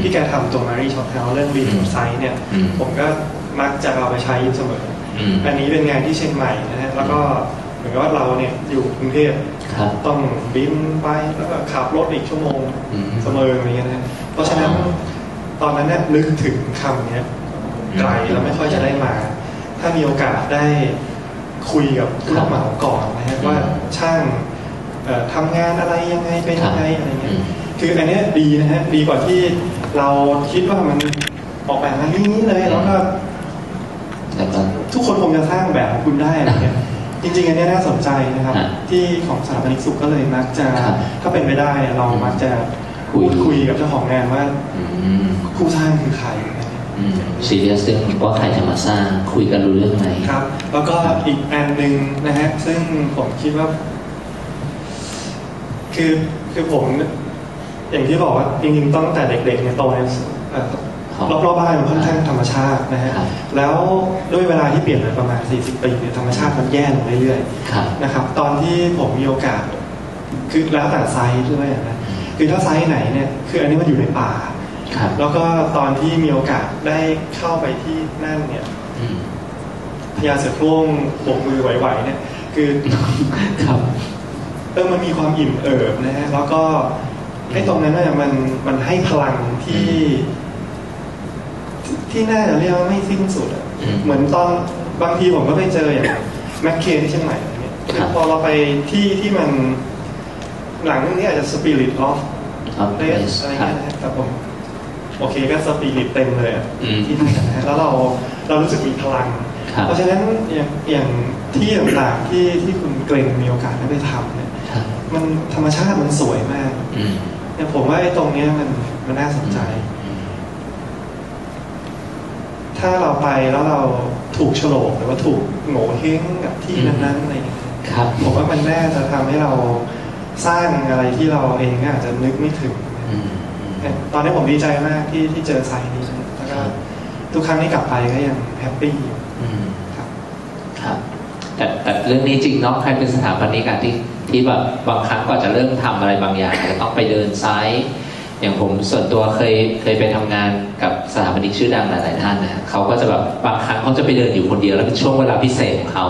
ที่แกทำตัวมารีช็อปแพลเรื่องวีดีโอไซส์เนี่ยผมก็มักจะเอาไปใช้เสมออันนี้เป็นงานที่เชียงใหม่นะฮะแล้วก็เหมือนกับว่าเราเนี่ยอยู่กรุงเทพต้องบินไปแล้วก็ขับรถอีกชั่วโมงเสมออย่างเงี้ยนะเพราะฉะนั้นตอนนั้นเนี่ยนึกถึงคำนี้ไกลแล้วไม่ค่อยจะได้มาถ้ามีโอกาสได้คุยกับผู้รับเหมาก่อนนะฮะว่าช่างทำงานอะไรยังไงเป็นยังไงอะไรเงี้ยคืออันนี้ดีนะฮะดีกว่าที่เราคิดว่ามันออกแบบมาอย่างนี้เลยแล้วก็ทุกคนคงจะสร้างแบบคุณได้อะไรเงี้ยจริงๆอันนี้น่าสนใจนะครับที่ของสถาปนิกสุขก็เลยมักจะถ้าเป็นไปได้เรามักจะพูดคุยกับเจ้าของงานว่าผู้สร้างคือใครซีเรียสซึ่งว่าใครจะมาสร้างคุยกันรู้เรื่องไหมครับแล้วก็อีกอันหนึ่งนะฮะซึ่งผมคิดว่าคือคือผมอย่างที่บอกว่าจริงๆตั้งแต่เด็กๆเนี่ยโตเนี่ยรอบๆบ้านมันค่อนข้างธรรมชาตินะฮะแล้วด้วยเวลาที่เปลี่ยนไปประมาณสี่สิบปีเนี่ยธรรมชาติมันแย่ลงเรื่อยๆนะครับตอนที่ผมมีโอกาสคือแล้วแต่ไซส์ด้วยนะคือถ้าไซส์ไหนเนี่ยคืออันนี้มันอยู่ในป่าแล้วก็ตอนที่มีโอกาสได้เข้าไปที่นั่นเนี่ยพญาเสือโคร่งโบกมือไหวๆเนี่ยคือเออมันมีความอิ่มเอิบนะฮะแล้วก็ไอ้ตรงนั้นเนี่ยมันมันให้พลังที่ที่น่าจะเรียกว่าไม่สิ้นสุดเหมือนตอนบางทีผมก็ไปเจออย่าง แมคเคที่เชียงใหม่เนี่ยพอเราไปที่ที่มันหลังนี้อาจจะ Spirit of Place อะไรเงี้ยแต่ผมโอเคก็สปิริตเต็มเลยที่นั่นนะแล้วเราเรารู้สึกมีพลังเพราะฉะนั้นอย่างอย่างที่ต่างๆที่ที่คุณเกรงมีโอกาสได้ไปทำเนี่ยมันธรรมชาติมันสวยมากเนี่ยผมว่าไอ้ตรงเนี้ยมันมันน่าสนใจถ้าเราไปแล้วเราถูกโฉลกหรือว่าถูกโง่เฮงกับที่นั้นๆอะไรอย่างเงี้ยผมว่ามันน่าจะทำให้เราสร้างอะไรที่เราเองอาจจะนึกไม่ถึงตอนนี้ผมดีใจมากที่ที่เจอสายนี้แล้วก็ทุกครั้งที่กลับไปก็ยังแฮปปี้อยู่ครับครับแต่แต่เรื่องนี้จริงเนาะใครเป็นสถาปนิกที่ที่แบบบางครั้งก็จะเริ่มทำอะไรบางอย่างจะต้องไปเดินไซต์อย่างผมส่วนตัวเคยเคยไปทำงานกับสถาปนิกชื่อดังหลายๆท่านนะเขาก็จะแบบบางครั้งเขาจะไปเดินอยู่คนเดียวแล้วเป็นช่วงเวลาพิเศษของเขา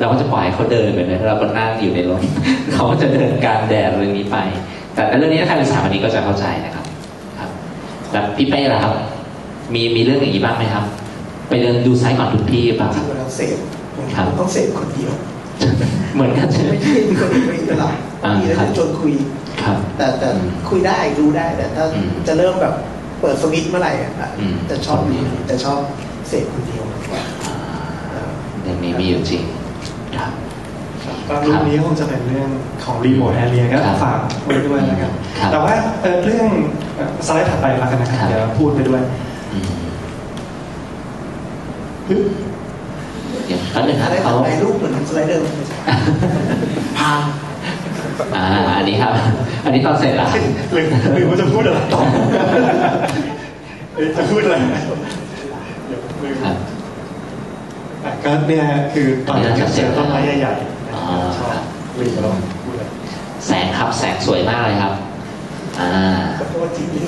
เราก็จะปล่อยเขาเดินไปเลยเราก็นั่งอยู่ในรถเขาจะเดินกลางแดดเรื่องนี้ไปแต่เรื่องนี้ใครเป็นสถาปนิกก็จะเข้าใจนะครับแล้วพี่เป้ล่ะครับมีมีเรื่องอย่างนี้บ้างไหมครับไปเดินดูไซต์ก่อนทุกที่ป่ะที่เราเสพผมต้องเสพคนเดียวเหมือนกันใช่ไหมที่มีคนคุยตลอดมีแล้วจะชวนคุยแต่แต่คุยได้รู้ได้แต่ถ้าจะเริ่มแบบเปิดสวิตช์เมื่อไหร่จะชอบนี้จะชอบเสพคนเดียวอย่างนี้มีอยู่จริงครับตอนนี้คงจะเป็นเรื่องของรีโมทแอเรียก็ฝากไว้ด้วยนะครับแต่ว่าเรื่องสไลด์ถัดไปแล้วกันนะครับเดี๋ยวพูดไปด้วยอันนี้อะไรเขารูปเหมือนสไลด์เดิมพาอ่าอันนี้ครับอันนี้ตอนเสร็จแล้วหรือหรือว่าจะพูดอะไรต่อจะพูดอะไรก็เนี่ยคือตอนนี้เจอต้นไม้ใหญ่แสงครับแสงสวยมากเลยครับอ่าโคตรจริง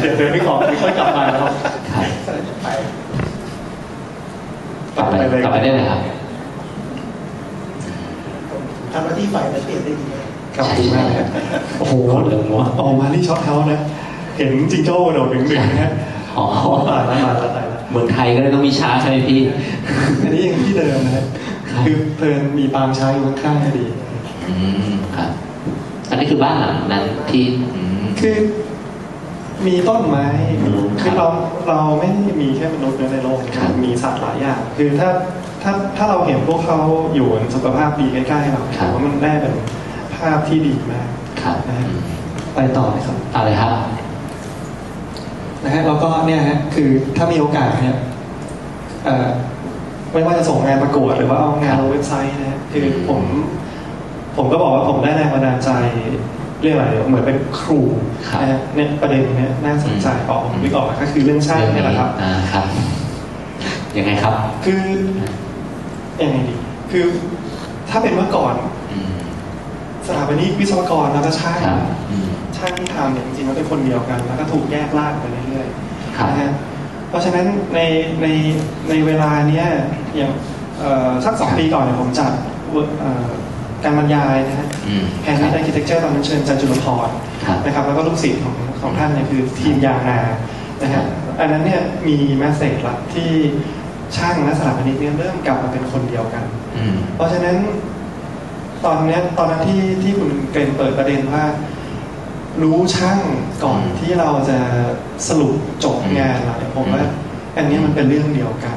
เดี๋ยวเดี๋ยวไม่ขอไม่ค่อยกลับมาแล้วครับไปกลับไปกลับไปได้เลยครับทำหน้าที่ฝ่ายนักเรียนได้ดีครับดีมากเลยโอ้โหเรื่องว่าออกมาที่ช็อตเท้านะเห็นจิงโจ้กระโดดหนึ่งหนึ่งนะอ๋อตายแล้วตายแล้วเมืองไทยก็เลยต้องมีช้าใช่ไหมพี่อันนี้ยังที่เดิมนะคือเพลินมีปางช้างอยู่ข้างๆก็ดีอืมครับอันนี้คือบ้านหลังนั้นที่คือมีต้นไม้คือเราเราไม่ได้มีแค่มนุษย์ในโลกมีสัตว์หลายอย่างคือถ้าถ้าถ้าเราเห็นพวกเขาอยู่ในสุขภาพดีใกล้ๆเราถือว่ามันได้เป็นภาพที่ดีมากไปต่อเลยครับอะไรครับนะฮะแล้วก็เนี่ยฮะคือถ้ามีโอกาสเนี่ยไม่ว่าจะส่งงานประกวดหรือว่าเอางานลงเว็บไซต์นะคือผมผมก็บอกว่าผมได้แรงบันดาลใจเรื่องอะไรเหมือนเป็นครูนะเนี่ยประเด็นเนี้ยน่าสนใจออกวิกออกก็คือเรื่องชาตินี่แหละครับครับยังไงครับคือยังไงดีคือถ้าเป็นเมื่อก่อนสถาปนิกวิศวกรแล้วก็ช่างช่างที่ทำเนี่ยจริงๆมันเป็นคนเดียวกันแล้วก็ถูกแยกล่างไปเรื่อยๆนะฮะเพราะฉะนั้นในในในเวลาเนี้ยอย่างสักสองปีก่อนเนี่ยผมจัดการบรรยายนะฮะแห่งนี้ในอาร์คิเทคเจอร์ตอนนั้นเชิญอาจารย์จุลพรนะครับแล้วก็ลูกศิษย์ของของท่านเนี่ยคือทีมยางนานะฮะอันนั้นเนี่ยมีแมสเซจหลักที่ช่างและสถาปนิกเนี่ยเริ่มกลับมาเป็นคนเดียวกันเพราะฉะนั้นตอนนี้ตอนนั้นที่ที่คุณเกรนเปิดประเด็นว่ารู้ช่างก่อนที่เราจะสรุปจบงานเราเนี่ยผมว่าอันนี้มันเป็นเรื่องเดียวกัน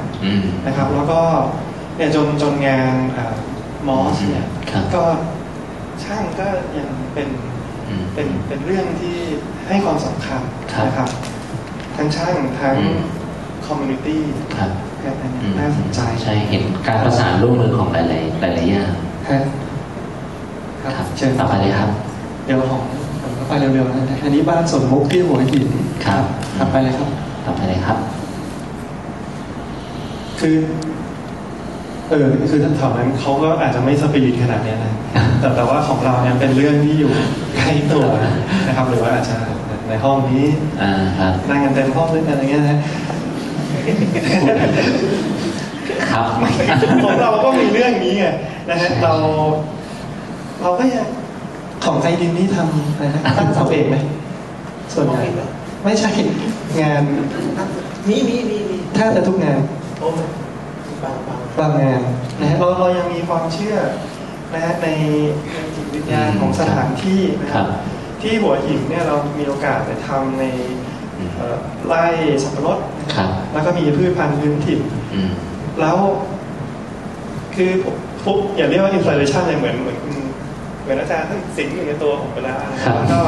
นะครับแล้วก็เนี่ยจนจนงานมอสเนี่ยก็ช่างก็ยังเป็นเป็นเป็นเรื่องที่ให้ความสำคัญนะครับทั้งช่างทั้งคอมมูนิตี้น่าสนใจใช่เห็นการประสานร่วมมือของหลายๆหลายๆอย่างครับเชิญต่อไปเลยครับเดี๋ยวของผมก็ไปเร็วๆนะอันนี้บ้านสมมุกที่หัวหินครับต่อไปเลยครับต่อไปเลยครับคือเออคือท่านถามนั้นเขาก็อาจจะไม่สปิริตขนาดนี้นะแต่แต่ว่าของเราเนี่ยเป็นเรื่องที่อยู่ใกล้ตัวนะครับหรือว่าอาจจะในห้องนี้นั่งกันเต็มห้องด้วยกันอะไรเงี้ยนะครับของเราก็มีเรื่องนี้ไงนะฮะเราเราก็ยังของไทยดินนี่ทำอะไรนะตั้งเสาเอกไหมส่วนใหญ่ไม่ใช่งานนี่นี่นี่แทบจะทุกงาน บางงานนะฮะเราเรายังมีความเชื่อนะฮะในจิตวิญญาณของสถานที่นะครับที่หัวหินเนี่ยเรามีโอกาสไปทำในไร่สับปะรดแล้วก็มีพืชพันธุ์พื้นถิ่นแล้วคือปุ๊บอย่าเรียกว่าอินสปิเรชันเลยเหมือนเหมือนเหมือนอาจารย์ท่านสิงอยู่ในตัวผมไปแล้วแล้วก็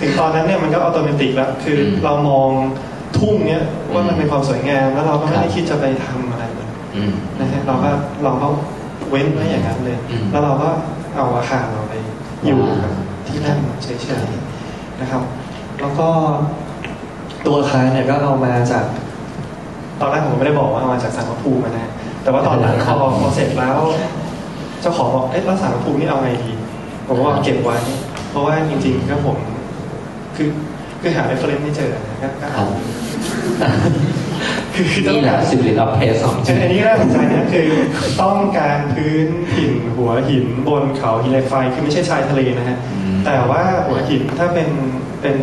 ถึงตอนนั้นเนี่ยมันก็อัตโนมัติแล้วคือเรามองทุ่งเนี้ยว่ามันเป็นความสวยงามแล้วเราก็ไม่ได้คิดจะไปทำอะไรเลยนะฮะเราก็เราก็เว้นไว้อย่างนั้นเลยแล้วเราก็เอาอาคารเราไปอยู่ที่นั่นเฉยๆนะครับแล้วก็ตัวอาคารเนี่ยก็เอามาจากตอนแรกผมไม่ได้บอกว่าเอามาจากสารพระภูมินะแต่ว่าตอนหลังพอพอเสร็จแล้วเจ้าของบอกเอ๊ะแล้วสารพระภูมินี่เอาไงดีผมว่าเก็บไว้เพราะว่าจริงๆก็ผมคือคือหาเรฟเฟอเรนซ์ไม่เจอนะครับคือนี่แหละสิบลิตรอัพเพสของจริงอันนี้น่าสนใจนะคือต้องการพื้นถิ่นหัวหินบนเขาหินเหล็กไฟคือไม่ใช่ชายทะเลนะฮะแต่ว่าหัวหินถ้าเป็นเป็น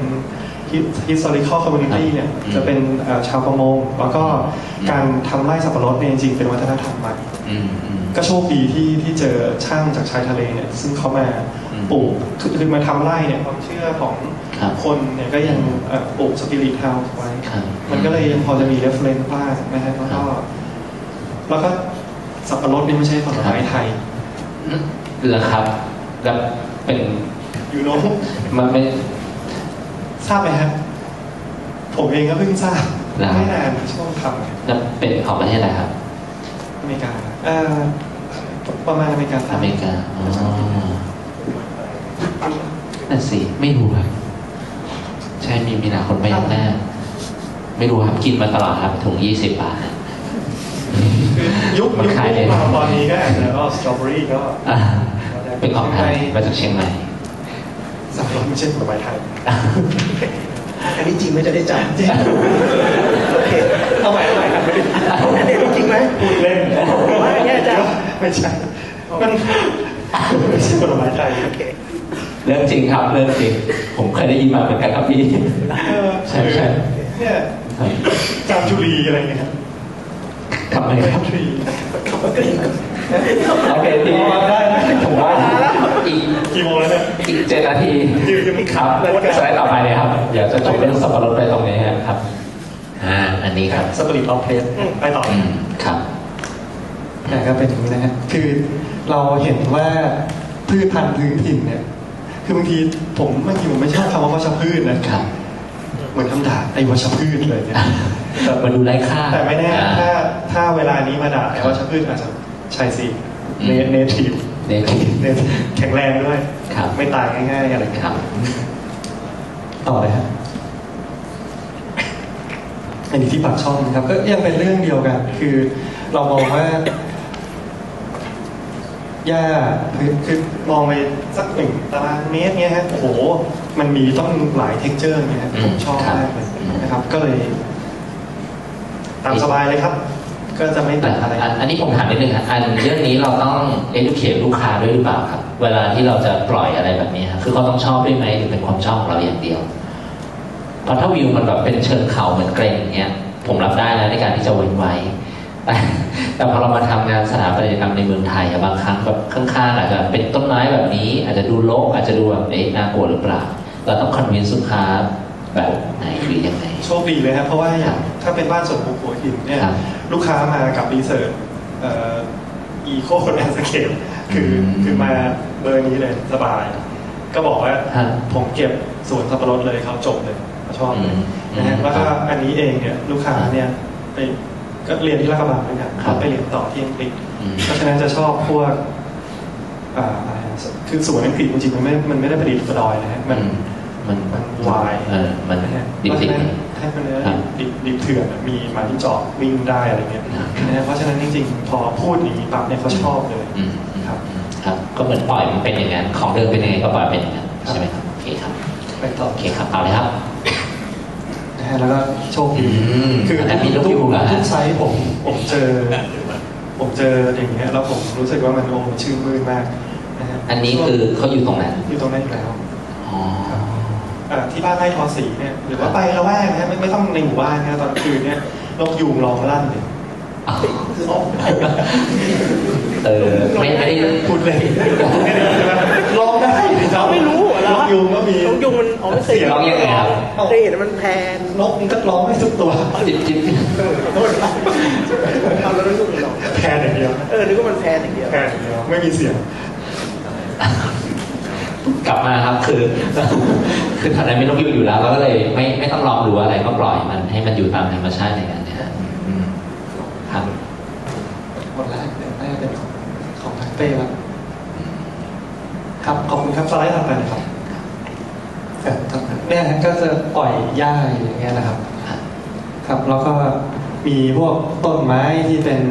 historical community เนี่ยจะเป็นชาวประมงแล้วก็การทำไร่สับปะรดเนี่ยจริงๆเป็นวัฒนธรรมใหม่ก็โชคดีที่ที่เจอช่างจากชายทะเลเนี่ยซึ่งเขามาปลูกคือมาทำไร่เนี่ยความเชื่อของคนเนี่ยก็ยังปลูกสปิริตเฮาส์ไว้มันก็เลยยังพอจะมีเรฟเรนซ์บ้างนะฮะแล้วก็แล้วก็สับปะรดนี่ไม่ใช่ผลไม้ไทยเหรอครับแล้วเป็นยูโรมันไม่ทราบไหมครับผมเองก็เพิ่งทราบไม่นานช่วงทำจะเป็นของประเทศอะไรครับอเมริกาประมาณอเมริกาอเมริกานั่นสิไม่รู้ครับใช่มีมีหลายคนไปยังหน้าไม่รู้ครับกินมาตลอดครับถุงยี่สิบบาทยุคยุคตอนนี้ก็แล้วก็สตรอเบอรี่ก็เป็นของไทยมาจากเชียงใหม่สับปะรดไม่ใช่ผลไม้ไทยอันนี้จริงไหมจะได้จ่ายจริงโอเคเอาใหม่เอาใหม่ครับอันนี้จริงไหมพูดเล่นว่าแค่จะไม่ใช่มันไม่ใช่ผลไม้ไทยโอเคเรื่องจริงครับเรื่องจริงผมเคยได้ยินมาเหมือนกันครับพี่ใช่ใช่เนี่ยจามจุรีอะไรเงี้ยทำไมครับจุรีเขาก็เก่งโอเคตีมาได้ถูกว่าอีกกี่โมงแล้วเนี่ยอีกเจ็ดนาทียืนยังไม่ขับสไลด์ต่อไปเลยครับอยากจะจบเรื่องสับปะรดไปตรงนี้ครับอ่าอันนี้ครับสับปะรดออฟเพสไปต่อครับแต่ก็เป็นอย่างนี้นะครับคือเราเห็นว่าพืชพันธุ์พื้นถิ่นเนี่ยคือบางทีผมบางทีผมไม่ชอบคำว่าวัชพืชนะครับเหมือนคำด่าไอ้วัชพืชเลยเนี่ยมาดูไร้ค่าแต่ไม่แน่ถ้าถ้าเวลานี้มาด่าไอ้วัชพืชอาจจะใช่สิเนเนทีฟเนทีฟแข็งแรงด้วยไม่ตายง่ายๆอะไรครับต่อเลยครับอันนี้ที่ปากช่องนะครับก็ยังเป็นเรื่องเดียวกันคือเรามองว่าหญ้าคือคือมองไปสักหนึ่งตารางเมตรเนี้ยฮะโอ้โหมันมีต้องหลายเท็กเจอร์เนี้ยผมชอบมากเลยนะครับก็เลยตามสบายเลยครับก็จะไม่ตัดอะไรอันนี้ผมถามนิดนึงครับอันเรื่องนี้เราต้อง educate ลูกค้าด้วยหรือเปล่าครับเวลาที่เราจะปล่อยอะไรแบบนี้ครับคือเขาต้องชอบด้วยไหมหรือเป็นความชอบของเราอย่างเดียวเพราะถ้าวิวมันแบบเป็นเชิงเขาเหมือนเกรงอย่างเงี้ยผมรับได้นะในการที่จะเว้นไว้แต่แต่พอเรามาทำงานสถาปัตยกรรมในเมืองไทยบางครั้งแบบข้างๆอาจจะเป็นต้นไม้แบบนี้อาจจะดูโลกอาจจะดูแบบเอ๊ะน่ากลัวหรือเปล่าเราต้องคอนวินซ์ลูกค้าแบบไหนหรือยังไงโชคดีเลยครับเพราะว่าอย่างถ้าเป็นบ้านสวนหัวหินเนี่ยลูกค้ามากับรีเสิร์ชอีโคแลนด์สเคปคือคือมาเบอร์นี้เลยสบายก็บอกว่าผมเก็บสวนสับปะรดเลยเขาจบเลยชอบเลยนะฮะแล้วก็อันนี้เองเนี่ยลูกค้าเนี่ยไปก็เรียนที่ราชบัณฑิตนะครับเขาไปเรียนต่อที่อังกฤษเพราะฉะนั้นจะชอบพวกคือสวนอังกฤษจริงๆมันไม่มันไม่ได้ประดิษฐ์ประดอยนะฮะมันมันวายมันดิบดิบถ้าเป็นเนื้อดิบดิบเถื่อนมีหมาที่จอบวิ่งได้อะไรเงี้ยเพราะฉะนั้นจริงๆพอพูดอย่างนี้ปั๊บเนี่ยเขาชอบเลยครับครับก็เหมือนปล่อยมันเป็นอย่างนั้นของเดิมเป็นยังไงก็ปล่อยเป็นอย่างนั้นใช่ไหมครับโอเคครับไปต่อโอเคครับเอาเลยครับแล้วก็โชคดีคือทุกไซส์ผมผมเจอผมเจออย่างเงี้ยแล้วผมรู้สึกว่ามันโอ้มันชื่นมื่นมากนะฮะอันนี้คือเขาอยู่ตรงไหนอยู่ตรงนั้นแล้วอ๋อที่บ้านไร่ทอสีเนี่ยหรือว่าไปละแวกนะฮะไม่ต้องในหมู่บ้านนะตอนคืนเนี่ยนกยูงร้องลั่นเลย เออไม่ได้พูดเลยลองได้เราไม่รู้นกยุงก็มีนกยุงมันอ๋อไม่ใช่ร้องยังไงครับเคยเห็นมันแพนนกมันก็ร้องให้ทุกตัวจิบจิบโทษครับทำแล้วรู้สึกหรอแพนอย่างเดียวเออนึกว่ามันแพนอย่างเดียวแพนอย่างเดียวไม่มีเสียงกลับมาครับคือคือขณะนั้นไม่ต้องยุ่งอยู่แล้วเราก็เลยไม่ไม่ต้องลองดูอะไรก็ปล่อยมันให้มันอยู่ตามธรรมชาติอย่างนั้นเนี่ยครับหมดแล้วเนี่ยน่าจะเป็นของทักเต้แล้วครับขอบคุณครับสไลด์ถัดไปนะครับเนี่ยก็จะปล่อยหญ้าอย่างเงี้ยนะครับครับแล้วก็มีพวกต้นไม้ที่เป็น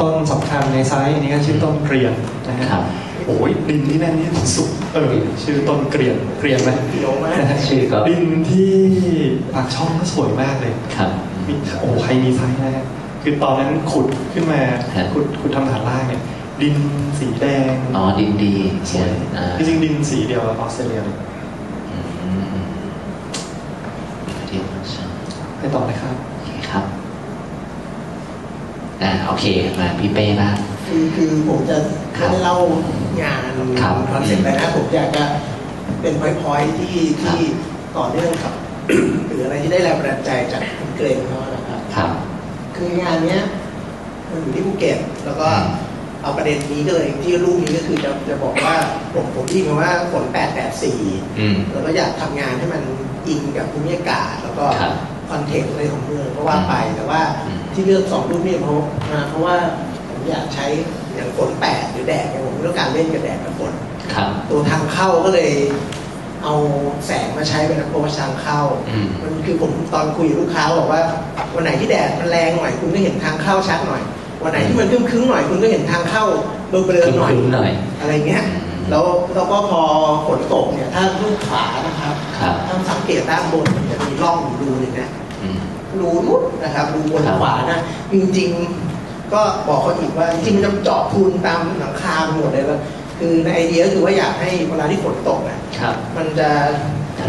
ต้นสำคัญในไซส์นี้ก็ชื่อต้นเกรียนนะครับโอ้ยดินที่นั่นนี่สุดเออชื่อต้นเกรียนเกรียนไหมเกลียวมากชื่อก็ดินที่ปากช่องก็สวยมากเลยครับมีโอ้ใครมีไซส์นะคือตอนนั้นขุดขึ้นมาขุดขุดทำฐานล่างเนี่ยดินสีแดงอ๋อดินดีสวยจริงดินสีเดียวออสเตรเลียไปต่อเลยครับโอเคครับอ่าโอเคมาพี่เป้บ้างคือคือผมจะเล่างานคอนเซ็ปต์ไปนะผมอยากจะเป็นพอยท์ที่ที่ต่อเนื่องกับหรืออะไรที่ได้แรงบันดาลใจจากเกรนเขานะครับครับคืองานเนี้ยมันอยู่ที่ภูเก็ตแล้วก็เอาประเด็นนี้ก็เลยที่รูปนี้ก็คือจะจะบอกว่าผมผมที่คำว่าฝนแปดแปดสี่แล้วก็อยากทำงานให้มันอินกับภูมิอากาศแล้วก็คอนเทกต์อะไรของเมืองก็ว่าไปแต่ว่าที่เลือกสองรูปนี้เพราะเพราะว่าผมอยากใช้อย่างฝนแปดหรือแดดเนี่ยผมต้องการเล่นกับแดดกับฝนตัวทางเข้าก็เลยเอาแสงมาใช้เป็นโปรทางเข้ามันคือผมตอนคุยกับลูกค้าบอกว่าวันไหนที่แดดมันแรงหน่อยคุณก็เห็นทางเข้าชัดหน่อยวันไหนที่มันคึ้มๆหน่อยคุณก็เห็นทางเข้าเบลอๆหน่อยอะไรเงี้ยแล้วแล้วก็พอฝนตกเนี่ยถ้าลูกขวานะครับถ้าสังเกตด้านบนจะมีร่องรูหนึ่งนะรูนู้นนะครับรูบนขวานะจริงๆก็บอกเขาอีกว่าจริงๆจะเจาะพูนตามหลังคาหมดเลยว่าคือในไอเดียคือว่าอยากให้เวลาที่ฝนตกเนี่ยมันจะ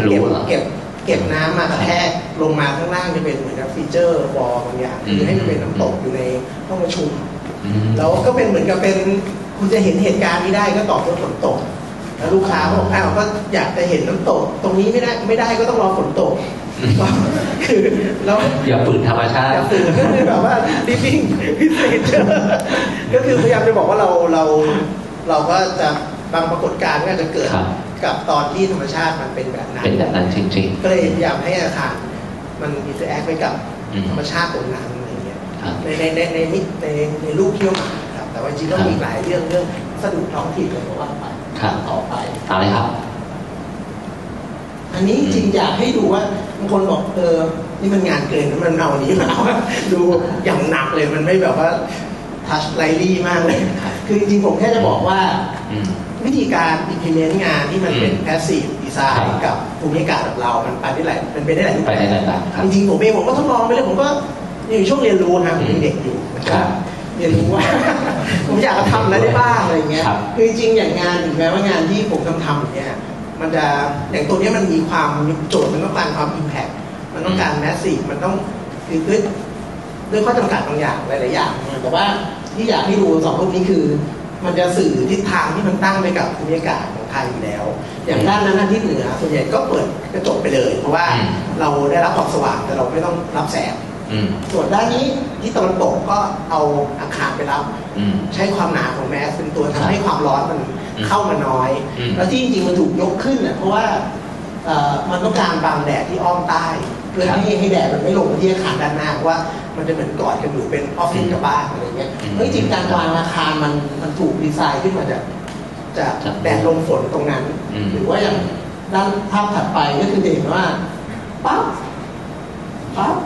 เก็บเก็บเก็บน้ำมากระแทกลงมาข้างล่างจะเป็นเหมือนกับฟีเจอร์บอลบางอย่างคือให้มันเป็นน้ำตกอยู่ในห้องประชุมแล้วก็เป็นเหมือนกับเป็นคุณจะเห็นเหตุการณ์นี้ได้ก็ต่อเมื่อฝนตกแล้วลูกค้าบอกอ้าวก็อยากจะเห็นน้ำตกตรงนี้ไม่ได้ไม่ได้ก็ต้องรอฝนตกคือแล้วอย่าฝืนธรรมชาติก็คือแบบว่าลิฟวิ่งฟีเจอร์ก็คือพยายามจะบอกว่าเราเราเราก็จะบางปรากฏการณ์ก็จะเกิดกับตอนที่ธรรมชาติมันเป็นแบบนั้นเป็นแบบนั้นจริงๆก็เลยพยายามให้อาคารมันอินเตอร์แอคไปกับธรรมชาติของน้ำอะไรเงี้ยในในในในมิตในในรูปเที่ยวมาครับแต่ว่าจริงก็มีหลายเรื่องเรื่องสนุกท้องถิ่นอะไรก็ว่าไปต่อไปอะไรครับอันนี้จริงอยากให้ดูว่าบางคนบอกเออนี่มันงานเกินมันเอานี้มาเอาดูอย่างหนักเลยมันไม่แบบว่าทัชไลลี่มากเลยคือจริงผมแค่จะบอกว่าวิธีการ implement งานที่มันเป็น passive design กับภูมิอากาศแบบเรามันไปได้หลายมันเป็นได้หลายรูปแบบจริงๆผมเองผมก็ทดลองไปเลยผมก็อยู่ช่วงเรียนรู้นะผมเป็นเด็กอยู่เรียนรู้ว่าผมอยากจะทำอะไรได้บ้างอะไรเงี้ยคือจริงอย่างงานถึงแม้ว่างานที่ผมทำทำเนี่ยมันจะอย่างตัวนี้มันมีความโจทย์มันต้องการความ impact มันต้องการ massive มันต้องคือด้วยด้วยข้อจำกัดบางอย่างหลายๆอย่างแต่ว่าที่อยากให้ดูสองรูปนี้คือมันจะสื่อทิศทางที่มันตั้งไปกับภูมิอากาศของไทยอยู่แล้วอย่างด้านนั้นที่เหนือส่วนใหญ่ก็เปิดกระจกไปเลยเพราะว่าเราได้รับความสว่างแต่เราไม่ต้องรับแสงส่วนด้านนี้ที่ตะวันตกก็เอาอาคารไปรับใช้ความหนาของแมสเป็นตัวทำให้ความร้อนมันเข้ามาน้อยแล้วที่จริงมันถูกยกขึ้นเนี่ยเพราะว่ามันต้องการบังแดดที่อ้อมใต้เพื่อให้ให้แดดมันไม่ลงที่อาคารด้านหน้าว่ามันจะเหมือนกอดกันอยู่เป็นออฟฟิศกับบ้านอะไรเงี้ยเฮ้ยจริงการวางอาคารมันมันถูกดีไซน์ขึ้นมาจากจากแดดลมฝนตรงนั้นหรือว่าอย่างด้านภาพถัดไปก็คือเด่นว่าปั๊บปั๊บ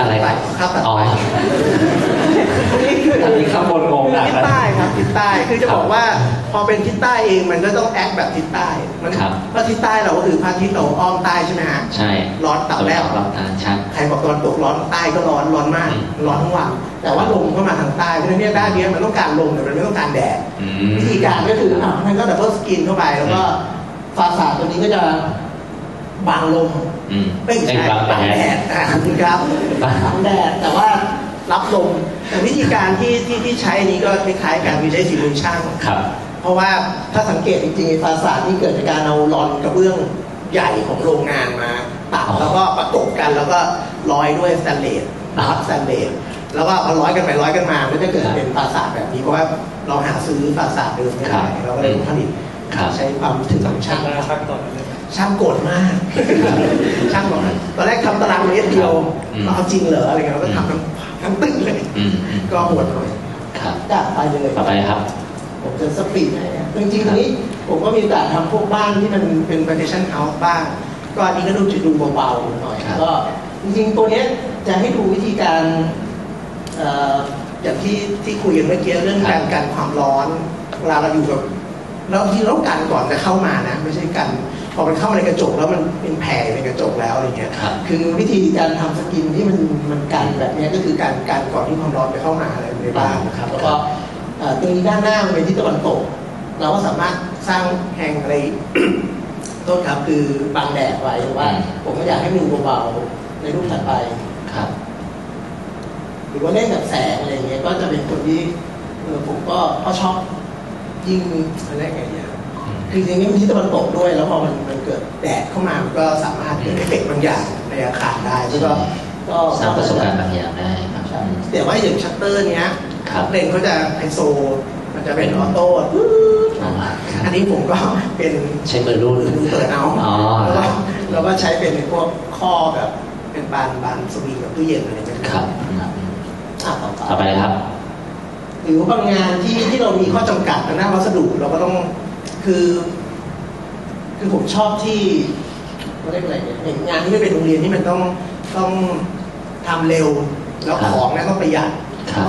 อะไรไปภาพถัดไปนี่คือทิศข้างบนงงนะทิศใต้ครับทิศใต้คือจะบอกว่าพอเป็นทิศใต้เองมันก็ต้องแอคแบบทิศใต้มันเพราะทิศใต้เราก็คือพระอาทิตย์เราอ้อมใต้ใช่ไหมฮะใช่ร้อนตับแรกร้อนชั้นใครบอกตอนตกร้อนใต้ก็ร้อนร้อนมากร้อนทั้งวันแต่ว่าลมเข้ามาทางใต้เพราะฉะนั้นด้านนี้มันต้องการลมแต่มันไม่ต้องการแดดวิธีการก็คือมันก็ดับเบิลสกรีนเข้าไปแล้วก็ฟาสาดตัวนี้ก็จะบังลมไม่ใช่บังแดดนะครับบังแดดแต่ว่า รับลมวิธีการที่ที่ที่ใช้นี้ก็คล้ายๆการวิจัยศิลป์ช่างเพราะว่าถ้าสังเกตจริงๆปราสาทที่เกิดจากการเอาหลอดกระเบื้องใหญ่ของโรงงานมาตัดแล้วก็ประกบกันแล้วก็ร้อยด้วยสแตนเลสนะครับสแตนเลสแล้วก็ร้อยกันไปร้อยกันมาก็จะเกิดเป็นปราสาทแบบนี้เพราะว่าเราหาซื้อปราสาทเดิมไม่ได้เราก็เลยผลิตใช้ความถึงช่างช่างโกรธมากช่างบอกตอนแรกทำตารางเมตรเดียวเราเอาจริงเหรออะไรเงี้ยเราก็ทำทั้งตึ้งเลยก็หวดหน่อยจัดไปเลยต่อไปครับผมจะสปีดให้นะจริงๆตรงนี้ผมก็มีโอกาสทำพวกบ้านที่มันเป็นPlantation Houseบ้างก็อันนี้ก็ดูจะดูเบาๆหน่อยก็จริงๆตัวนี้จะให้ดูวิธีการอย่างที่ที่คุยกันเมื่อกี้เรื่องการกันความร้อนเวลาเราอยู่กับเราที่เรากันก่อนจะเข้ามานะไม่ใช่กันพอมันเข้าในกระจกแล้วมันเป็นแผ่ในกระจกแล้วอะไรเงี้ยคือวิธีการทำสกินที่มันมันกันแบบนี้ก็คือการกันก่อนที่ความร้อนจะเข้ามาอะไรในบ้านนะครับแล้วก็ตรงนี้ด้านหน้าเป็นที่ตะวันตกเราก็สามารถสร้างแหงอะไรต้นครับคือบังแดดไว้ว่าผมก็อยากให้ดูเบาๆในรูปถัดไปครับหรือว่าเล่นกับแสงอะไรเงี้ยก็จะเป็นคนที่ผมก็ก็ชอบยิ่งอะไรอย่างเงี้ยคือจริงๆมันที่ตะวันตกด้วยแล้วพอมันมันเกิดแดดเข้ามามันก็สามารถเกิดเอฟเฟกต์บางอย่างในอาคารได้แล้วก็ก็สร้างประสบการณ์บางอย่างได้ครับแต่ว่าอย่างชัตเตอร์เนี้ยเด่นเขาจะไอโซมันจะเป็นออโต้อันนี้ผมก็เป็นใช้มือรูดเปิดเอาแล้วก็ใช้เป็นพวกข้อแบบเป็นบานบานสวิงกับตู้เย็นอะไรแบบนี้ครับต่อไปครับหรือบางงานที่ที่เรามีข้อจำกัดทางด้านวัสดุเราก็ต้องคือคือผมชอบที่เขาเรียกอะไรเนี่ยงานที่ไม่เป็นโรงเรียนที่มันต้องต้องทำเร็วแล้วของเนี่ยต้องประหยัด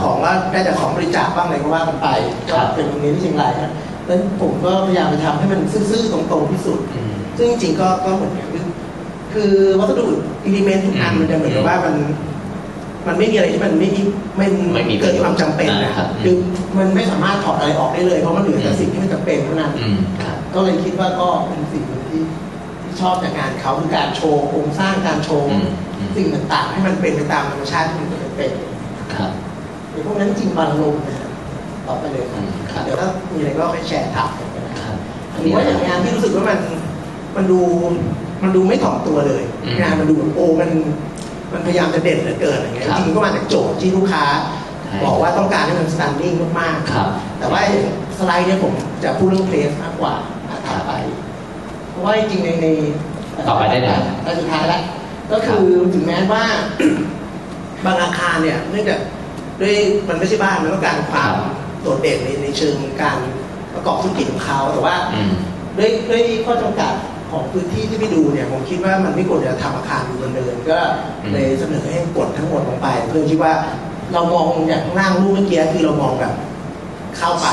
ของว่าได้จากของบริจาคบ้างอะไรก็ว่ากันไปก็เป็นโรงเรียนที่เชียงรายนะแล้วผมก็พยายามไปทำให้มันซื่อๆตรงๆที่สุดซึ่งจริงๆก็ก็เหมือนกันคือวัสดุอิเลเมนต์ทุกอันมันจะเหมือนกับว่ามันมันไม่มีอะไรที่มันไม่มีไม่เกิดความจำเป็นนะครับคือมันไม่สามารถถอดอะไรออกได้เลยเพราะมันเหลือแต่สิ่งที่มันจำเป็นเท่านั้นก็เลยคิดว่าก็เป็นสิ่งที่ที่ชอบจากงานเขาคือการโชว์โครงสร้างการโชว์สิ่งต่างๆให้มันเป็นไปตามธรรมชาติที่มันเป็นไปครับในพวกนั้นจริงบางลมนะต่อไปเลยครับเดี๋ยวถ้ามีอะไรก็ไปแชร์ถักกันนะครับหรือว่าอย่างงานที่รู้สึกว่ามันมันดูมันดูไม่ถ่อมตัวเลยงานมันดูแบบโอ้มันมันพยายามจะเด่นเหลือเกินอะไรเงี้ยจริงก็มาจากโจทย์ที่ลูกค้าบอกว่าต้องการให้มันสแตนดิ้งมากๆแต่ว่าสไลด์เนี่ยผมจะพูดเรื่องเพลสมากกว่าต่อไปเพราะว่าจริงในในต่อไปได้นะแต่สุดท้ายแล้วก็คือถึงแม้ว่าบางอาคารเนี่ยเนื่องจากด้วยมันไม่ใช่บ้านมันต้องการความโดดเด่นในในเชิงการประกอบธุรกิจของเขาแต่ว่าด้วยด้วยข้อจำกัดของพื้นที่ที่ไปดูเนี่ยผมคิดว่ามันไม่ควรจะทำอาคารอยู่บนเดินก็เลยเสนอให้กดทั้งหมดลงไปเพื่อที่ว่าเรามองอย่างล่างรูปเมื่อกี้คือเรามองแบบเข้าไป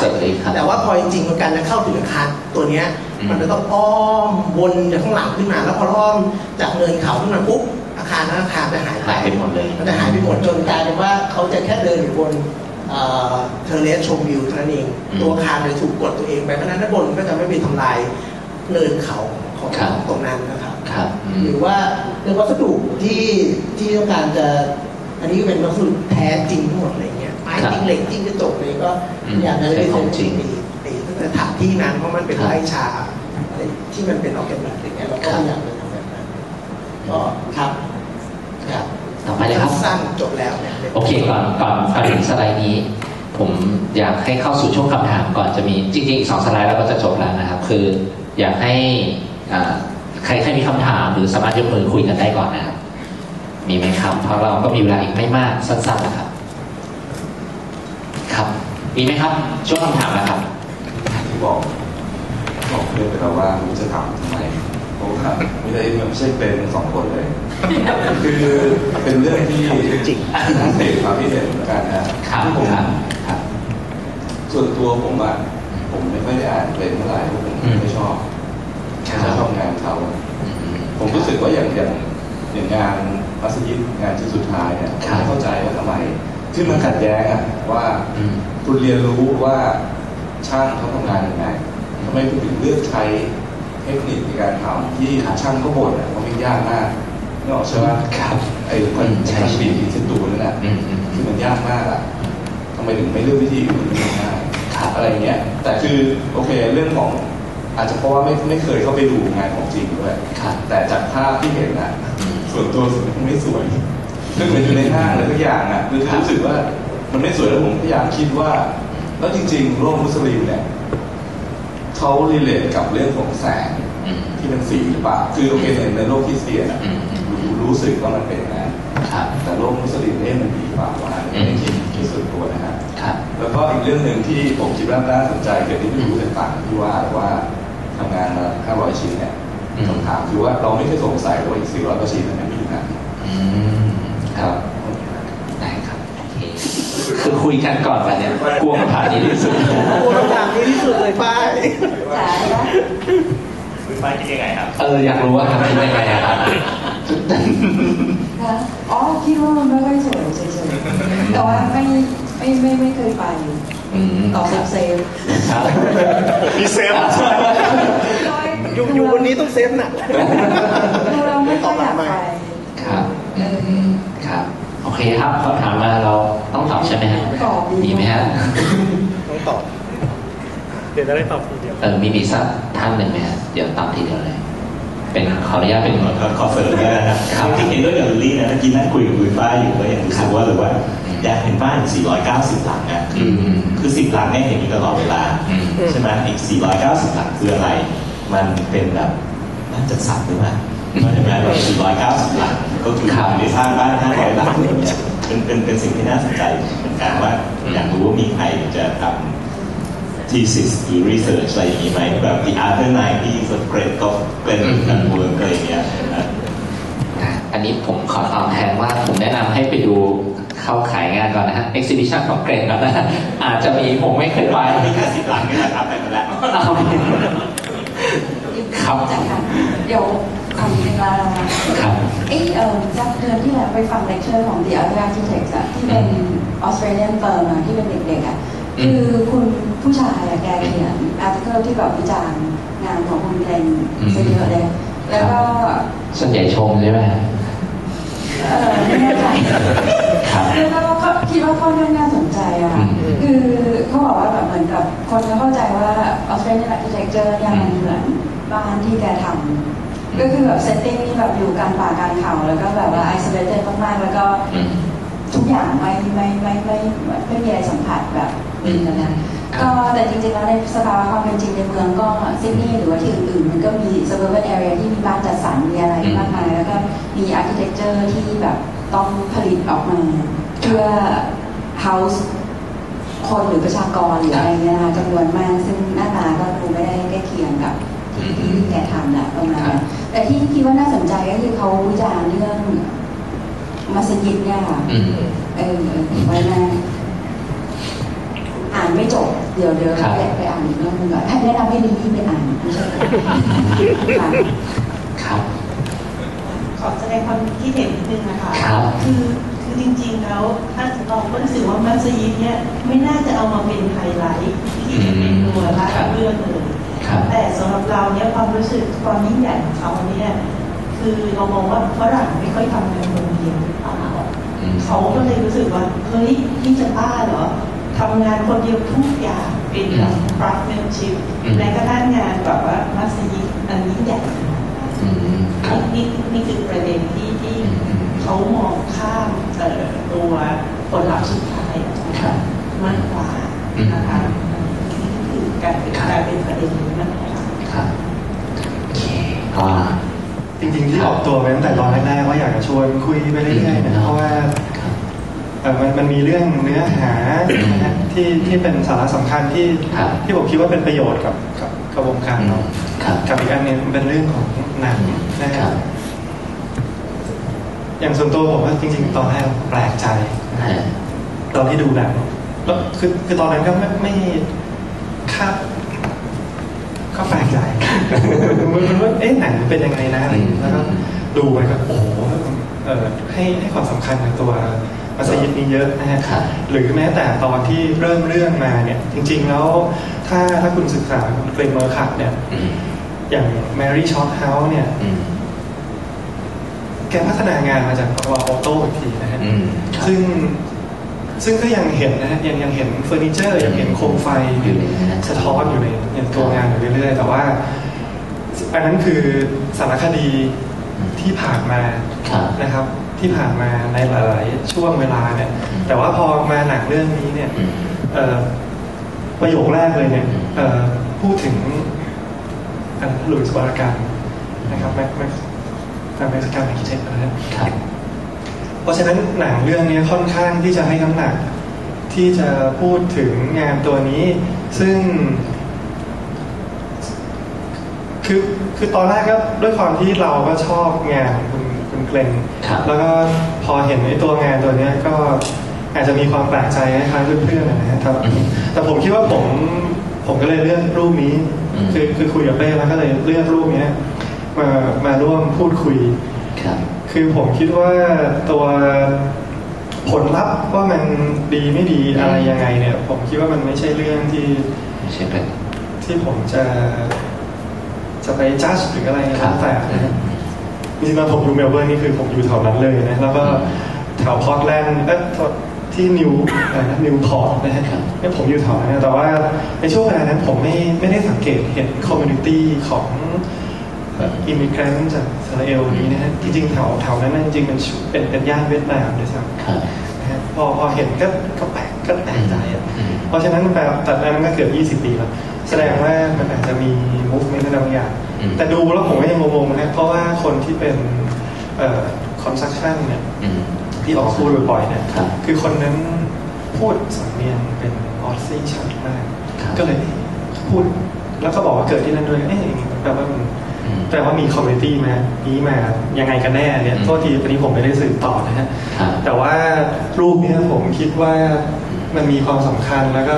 แต่ว่าพอจริงๆการจะเข้าถึงอาคารตัวเนี้ยมันจะต้องอ้อมบนจากข้างหลังขึ้นมาแล้วพออ้อมจากเนินเขาขึ้นมาปุ๊บอาคารนั้นอาคารจะหายไปหมดเลยมันจะหายไปหมดจนกลายเป็นว่าเขาจะแค่เดินอยู่บนเทเลสชมวิวเท่านั้นเองตัวอาคารเลยถูกกดตัวเองไปเพราะนั้นด้านบนก็จะไม่เป็นทำลายเนินเขาของตรงนั้นนะครับหรือว่าเรื่องวัสดุที่ที่ต้องการจะอันนี้เป็นวัสดุแท้จริงทั้งหมดอะไรเงี้ยไม้จริงเหล็กจริงกระจกเลยก็อย่างนั้นเป็นของจริงในสถานที่นั้นเพราะมันเป็นไร่ชาอะไรที่มันเป็นออร์แกนิกอย่างเงี้ยเราก็อยากจะทำแบบนั้นก็ครับครับต่อไปเลยครับสั้นจบแล้วเนี่ยโอเคก่อนก่อนก่อนถึงสไลด์นี้ผมอยากให้เข้าสู่ช่วงคำถามก่อนจะมีจริงๆอีกสองสไลด์เราก็จะจบแล้วนะครับคืออยากให้ใครใครมีคำถามหรือสามารถยกมือคุยกันได้ก่อนนะครับมีไหมครับเพราะเราก็มีเวลาอีกไม่มากสั้นๆนะครับครับมีไหมครับช่วงคำถามนะครับบอกบอกเพื่อนไปแล้วว่าจะถามทำไมเพราะว่าไม่ได้ไม่ใช่เป็นสองคนเลยคือเป็นเรื่องที่จริงน่าเสียความพิเศษเหมือนกันนะครับผมครับส่วนตัวผมอ่ะผมไม่ค่อยได้อ่านเป็นเท่าไหร่ผมไม่ชอบชอบงานเขาผมรู้สึกว่าอย่างอย่างอย่างงานมัสยิดงานชิ้นสุดท้ายเนี่ยไม่เข้าใจว่าทำไมที่มันขัดแย้งอ่ะว่าคุณเรียนรู้ว่าช่างเขาทำงานยังไงทำไมคุณถึงเลือกใช้เทคนิคในการทำที่ช่างก็บ่นอ่ะมันยากมาก นึกออกใช่ไหมครับไอ้คนใช้ชีวิตที่จะดูนั่นแหละคือมันยากมากอะทำไมถึงไม่เลือกวิธีอื่นมาครับอะไรเงี้ยแต่คือโอเคเรื่องของอาจจะเพราะว่าไม่ไม่เคยเข้าไปดูงานของจริงด้วยแต่จากภาพที่เห็นอะส่วนตัวสุดมันไม่สวยนึกเหมือนอยู่ในห้างอะไรทุกอย่างอะคือรู้สึกว่ามันไม่สวยแล้วผมพยายามคิดว่าแล้วจริงๆโลกมุสลิมเนี่ยเขารีเลทกับเรื่องของแสงที่เป็นสีหรือเปล่าคือโอเคในโลกคริสเตียนอะรู้สึกว่ามันเป็นนะแต่โลกมุสลิมเนี่ยมันดีกว่าว่าในที่ที่สุดตัวนะฮะแล้วก็อีกเรื่องหนึ่งที่ผมคิดว่าน่าสนใจเกี่ยวกับที่รู้สึกต่างที่ว่าว่าทำงานมาห้าร้อยชิ้นเนี่ยคำถามคือว่าเราไม่เคยสงสัยว่าอีกสี่ร้อยกว่าชิ้นมันมีนะนะครับได้ครับโอเคคือคุยกันก่อนวันนี้กลัวคำถามนี้ที่สุดกลัวคำถามนี้ที่สุดเลยป้ายจ๋าคุณป้ายคิดยังไงครับเอออยากรู้ว่าทำได้ยังไงครับอ๋อคิดว่ามันไม่ค่อยสวยเฉยๆแต่ว่าไม่ไม่ไม่ไม่เคยไปต่อแบบเซฟมีเซฟอยู่อยู่วันนี้ต้องเซฟหนักเราไม่ค่อยอยากไปครับครับโอเคครับคำถามมาเราต้องตอบใช่ไหมฮะมีไหมฮะต้องตอบเดี๋ยวจะได้ตอบทีเดียวเออมีมีสักท่านหนึ่งไหมฮะเดี๋ยวตอบทีเดียวเลยเป็นขออนุญาตเป็นขอเสริมได้นะครับที่เห็นด้วยกับลูลี่นะเมื่อกี้นั่งคุยกับคุณป้าอยู่ว่าอย่างรู้สึกว่าหรือว่าอยากเห็นบ้านอีกสี่ร้อยเก้าสิบหลังอ่ะคือสิบหลังเนี่ยเห็นอยู่ตลอดเวลาใช่ไหมอีกสี่ร้อยเก้าสิบหลังคืออะไรมันเป็นแบบน่าจะสับหรือเปล่ามันจะเป็นแบบสี่ร้อยเก้าสิบหลังก็คือทำในสร้างบ้านห้าร้อยหลังเนี่ยเป็นเป็นเป็นสิ่งที่น่าสนใจเหมือนกันว่าอยากรู้ว่ามีใครจะทำthesis หรือ research อะไรอย่างนี้ไหมแบบ the other nineties of Glenn Glenn Murcutt อะไรอย่างเงี้ยอันนี้ผมขอตอบแทนว่าผมแนะนำให้ไปดูเข้าขายงานก่อนนะฮะ exhibition ของ Glenn แล้วนะอาจจะมีผมไม่เคยไปมีแค่สิบหลังนี่แหละครับไปหมดแล้วครับเดี๋ยวคำนึงแล้วนะครับเอ๊ะจากเดือนที่แล้วไปฟังเลคเชอร์ของ the other architects ที่เป็น Australian firm ที่เป็นเด็กๆอ่ะคือคุณผู้ชายแกเขียนอาร์ติเคิลที่แบบวิจารณ์งานของคุณเองเยอะเลยแล้วก็ส่วนใหญ่ชมใช่ไหมเออไม่แน่ใจแล้วก็คิดว่าข้อนี้น่าสนใจอ่ะคือเขาบอกว่าแบบเหมือนกับคนจะเข้าใจว่าออสเตรเลียนอาร์คิเทคเจอร์เนี่ยมันเหมือนบ้านที่แกทำก็คือแบบเซตติ้งที่แบบอยู่กลางป่ากลางเขาแล้วก็แบบว่าไอโซเลเต็ดมากๆแล้วก็ทุกอย่างไม่ไม่ไม่ไม่ไม่มีอะไรสัมผัสแบบนะก็แต่จริงๆแล้วในสภาวะความเป็นจริงในเมืองก็ซิดนีย์หรือว่าที่อื่นๆมันก็มี suburban area ที่มีบ้านจัดสรรมีอะไรมากมายแล้วก็มี architecture ที่แบบต้องผลิตออกมาเพื่อ house คนหรือประชากรหรืออะไรเงี้ยจำนวนมากซึ่งหน้าตาก็ดูไม่ได้ใกล้เคียงกับที่แกทำนะประมาณแต่ที่คิดว่าน่าสนใจก็คือเขาวิจารณ์เรื่องมัสยิดเนี่ยค่ะเออไว้นะอ่านไม่จบเดี๋ยวเดี๋ยวไปอ่านอีกเรื่องนึงก่อนให้แนะนำให้ดีที่ไปอ่านไม่ใช่ครับขอแสดงความคิดเห็นนิดนึงนะคะคือคือจริงๆแล้วถ้าตอบก็รู้สึกว่ามัสยิดเนี่ยไม่น่าจะเอามาเป็นไฮไลท์ที่จะเป็นตัวหลักเรื่องเลยแต่สำหรับเราเนี่ยความรู้สึกความยิ่งใหญ่ของเขาเนี่ยคือเรามองว่าฝรั่งไม่ค่อยทำงานโรงเรียนหรือเปล่าเขาก็เลยรู้สึกว่าเฮ้ยนี่จะบ้าเหรอทำงานคนเดียวทุกอย่างเป็นแบบพาร์ทเนอร์ชิพในกระทั่งงานแบบว่ามัสยิดอันนี้ใหญ่นี่นี่คือประเด็นที่ที่เขามองข้ามตัวผลลัพธ์สุดท้ายมากกว่านะคะนี่คือการเป็นการเป็นประเด็นนี้มากกว่าค่ะโอเคก็จริงๆที่ออกตัวไปตั้งแต่ตอนแรกๆว่าอยากจะชวนคุยไปเรื่อยๆนะเพราะว่ามันมันมีเรื่องเนื้อหาที่ที่เป็นสาระสำคัญที่ที่ผมคิดว่าเป็นประโยชน์กับกับกระบวนการเรากับอีกอันนึงเป็นเรื่องของหนังนะครับอย่างส่วนตัวผมว่าจริงๆตอนแรกแปลกใจตอนที่ดูหนังแล้วคือคือตอนนั้นก็ไม่ไม่คาดก็แปลกใจมันมันว่าเอ๊ะหนังเป็นยังไงนะแล้วก็ดูไปก็โอ้โหเออให้ให้ความสำคัญในตัวมัสยิดนี้เยอะนะฮะหรือแม้แต่ตอนที่เริ่มเรื่องมาเนี่ยจริงๆแล้วถ้าถ้าคุณศึกษาคุณเกรนเมอร์คัตเนี่ยอย่างแมรี่ช็อตเฮาส์เนี่ย แกพัฒนางานมาจากตัวออโต้อีกทีนะฮะซึ่งซึ่งก็ยังเห็นนะฮะยังยังเห็นเฟอร์นิเจอร์ยังเห็นโคมไฟอยู่สะท้อนอยู่ในตัวงานอยู่เรื่อยๆแต่ว่าอันนั้นคือสารคดีที่ผ่านมานะครับที่ผ่านมาในหลายๆช่วงเวลาเนี่ยแต่ว่าพอมาหนังเรื่องนี้เนี่ยประโยคแรกเลยเนี่ยพูดถึงหลุยส์ วารากันนะครับแม็กแม็กทางแม็กซ์การอาร์คิเทคนะครับเพราะฉะนั้นหนังเรื่องนี้ค่อนข้างที่จะให้น้ำหนักที่จะพูดถึงงานตัวนี้ซึ่งคือคือตอนแรกก็ด้วยความที่เราก็ชอบงานคุณคุณเกลนแล้วก็พอเห็นในตัวงานตัวนี้ก็อาจจะมีความแปลกใจคล้ายๆเพื่อนๆนะครับแต่ผมคิดว่าผมผมก็เลยเลือกรูปนี้คือคือคุยกับเป้แล้วก็เลยเลือกรูปนี้มามาร่วมพูดคุยคือผมคิดว่าตัวผลลัพธ์ว่ามันดีไม่ดีอะไรยังไงเนี่ยผมคิดว่ามันไม่ใช่เรื่องที่ที่ผมจะจะไปจัดหรืออะไรก็แต่จริงๆผมอยู่เมลเบิร์นนี่คือผมอยู่แถวนั้นเลยนะแล้วก็แถวพอร์ตแลนด์และที่นิวนิวพอร์ตนะฮะนี่ผมอยู่แถวนั้นแต่ว่าในช่วงเวลานั้นผมไม่ไม่ได้สังเกตเห็นคอมมูนิตี้ของอิมิเกรนต์จากอิสราเอลนี้นะฮะจริงๆแถวแถวนั้นจริงๆมันเป็นเป็นย่านเวียดนามด้วยซ้ำนะฮะพอพอเห็นก็ก็แปลกก็แปลกใจอ่ะเพราะฉะนั้นแบบแต่อันนั้นก็เกือบยี่สิบปีแล้วแสดงว่ามันอาจจะมีมูฟเมนต์บางอย่างแต่ดูแล้วผมก็ยังงงๆนะเพราะว่าคนที่เป็นคอนสตรัคชั่นเนี่ยที่ออกคู่บ่อยๆเนี่ยคือคนนั้นพูดสำเนียงเป็นออสซี่ชัดมากก็เลยพูดแล้วก็บอกว่าเกิดที่นั่นด้วยเอ๊ะอย่างนี้แปลว่าแต่ว่ามีคอมมูนิตี้มานี้มายังไงกันแน่เนี่ยโทษทีวันนี้ผมไม่ได้สืบต่อนะฮะแต่ว่ารูปนี้ผมคิดว่ามันมีความสำคัญแล้วก็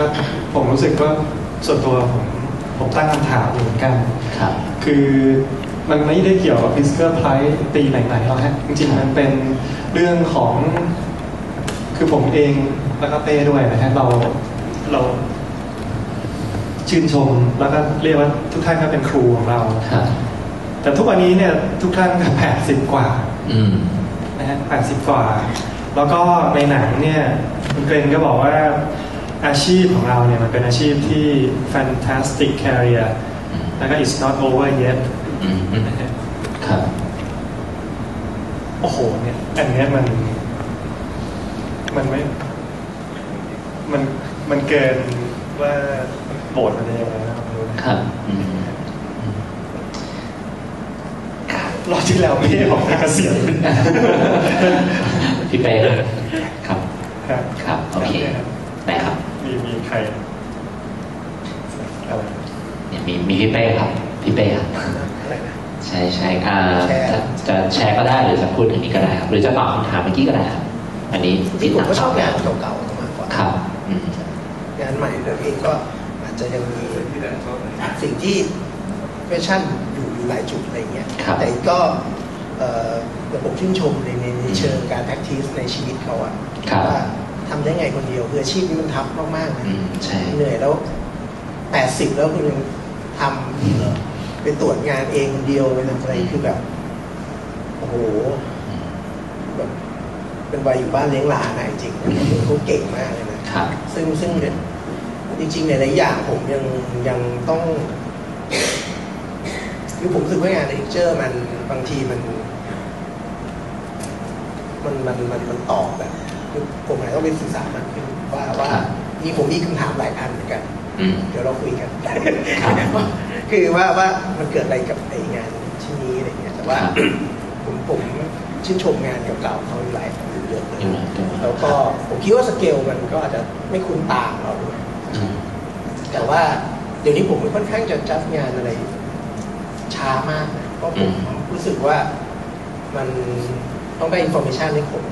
ผมรู้สึกว่าส่วนตัวผมผมตั้งคำถามเหมือนกันคือมันไม่ได้เกี่ยวกับ Pritzker Prize ตีไหนๆหรอกฮะจริงๆมันเป็นเรื่องของคือผมเองแล้วก็เป้ด้วยนะฮะเราเราชื่นชมแล้วก็เรียกว่าทุกท่านก็เป็นครูของเราแต่ทุกวันนี้เนี่ยทุกท่านก็แปดสิบกว่านะฮะแปดสิบกว่าแล้วก็ในหนังเนี่ยคุณเกรนก็บอกว่าอาชีพของเราเนี่ยมันเป็นอาชีพที่ fantastic career แล้วก็ it's not over yet ครับโอ้โหเนี่ยอันเนี้ยมันมันไม่มันมันเกินว่าโบสถ์มันจะยังไงนะครับดูนะครับรอบที่แล้วไม่ได้บอกเกษียณพี่เป้ครับครับโอเคได้ครับมีมีใครเนี่ยมีมีพี่เป้ครับพี่เป้ครับใช่ใช่อ่าจะแชร์ก็ได้หรือจะพูดถึงนี้ก็ได้ครับหรือจะตอบคำถามเมื่อกี้ก็ได้ครับอันนี้ที่ผมก็ชอบงานเก่าๆมากกว่าครับงานใหม่ตัวเองก็อาจจะยังมีสิ่งที่แฟชั่นอยู่หลายจุดอะไรเงี้ยแต่ก็ผมชื่นชมในในเชิงการ practice ในชีวิตเขาอะว่าทำได้ไงคนเดียวคืออาชีพนี้มันทับมากๆเหนื่อยแล้วแปดสิบแล้วคุณยังทำไปตรวจงานเองคนเดียวไปทำอะไรคือแบบโอ้โหแบบเป็นวัยอยู่บ้านเลี้ยงหลานอะไรจริงเขาเก่งมากเลยนะซึ่งซึ่งเนี่ยจริงๆในหลายอย่างผมยังยังต้องคือผมรู้สึกว่างานอาร์คิเทคเจอร์มันบางทีมันมันมันมันมันตอบแบบคือผมอาจจะต้องไปศึกษามันว่าว่านี่ผมมีคำถามหลายอันเหมือนกันเดี๋ยวเราคุยกันคือว่าว่ามันเกิดอะไรกับไองานชิ้นนี้อะไรเงี้ยแต่ว่าผมผมชื่นชมงานเก่าๆเขาหลายเยอะเลยแล้วก็ผมคิดว่าสเกลมันก็อาจจะไม่คุ้นตาเราด้วยแต่ว่าเดี๋ยวนี้ผมค่อนข้างจะจัดงานอะไรช้ามากนะเพราะผมรู้สึกว่ามันต้องได้อินโฟเมชันให้ผม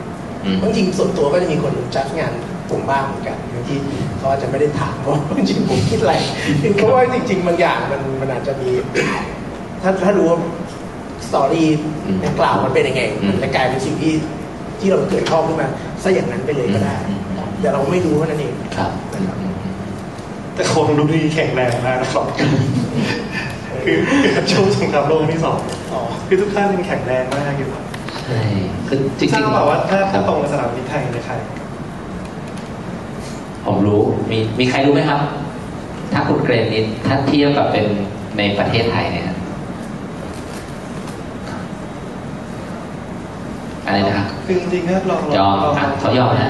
บางทีส่วนตัวก็จะมีคนจัดงานผมบ้างเหมือนกันบางทีเขาอาจจะไม่ได้ถามว่าจริงผมคิดอะไรเพราะว่าจริงๆบางอย่างมันมันอาจจะมีถ้าถ้ารู้ว่าสตอรี่ในกล่าวมันเป็นยังไงมันจะกลายเป็นสิ่งที่ที่เราเกิดข้อขึ้นมาซะอย่างนั้นไปเลยก็ได้แต่เราไม่รู้เท่านั้นเองแต่คนรู้ดีแข็งแรงมากนะครับคือช่วงสงครามโลกที่สองคือทุกท่านยังแข็งแรงมากอยู่ ใช่คือจริงๆต้องบอกว่าถ้าถ้าตรงกับสนามบินไทยในใครผมรู้มีมีใครรู้ไหมครับถ้าคุณเกรนนิดถ้าเทียบกับเป็นในประเทศไทยเนี่ยอะไรนะครับคือจริงๆนะลองลองเขายอมนะ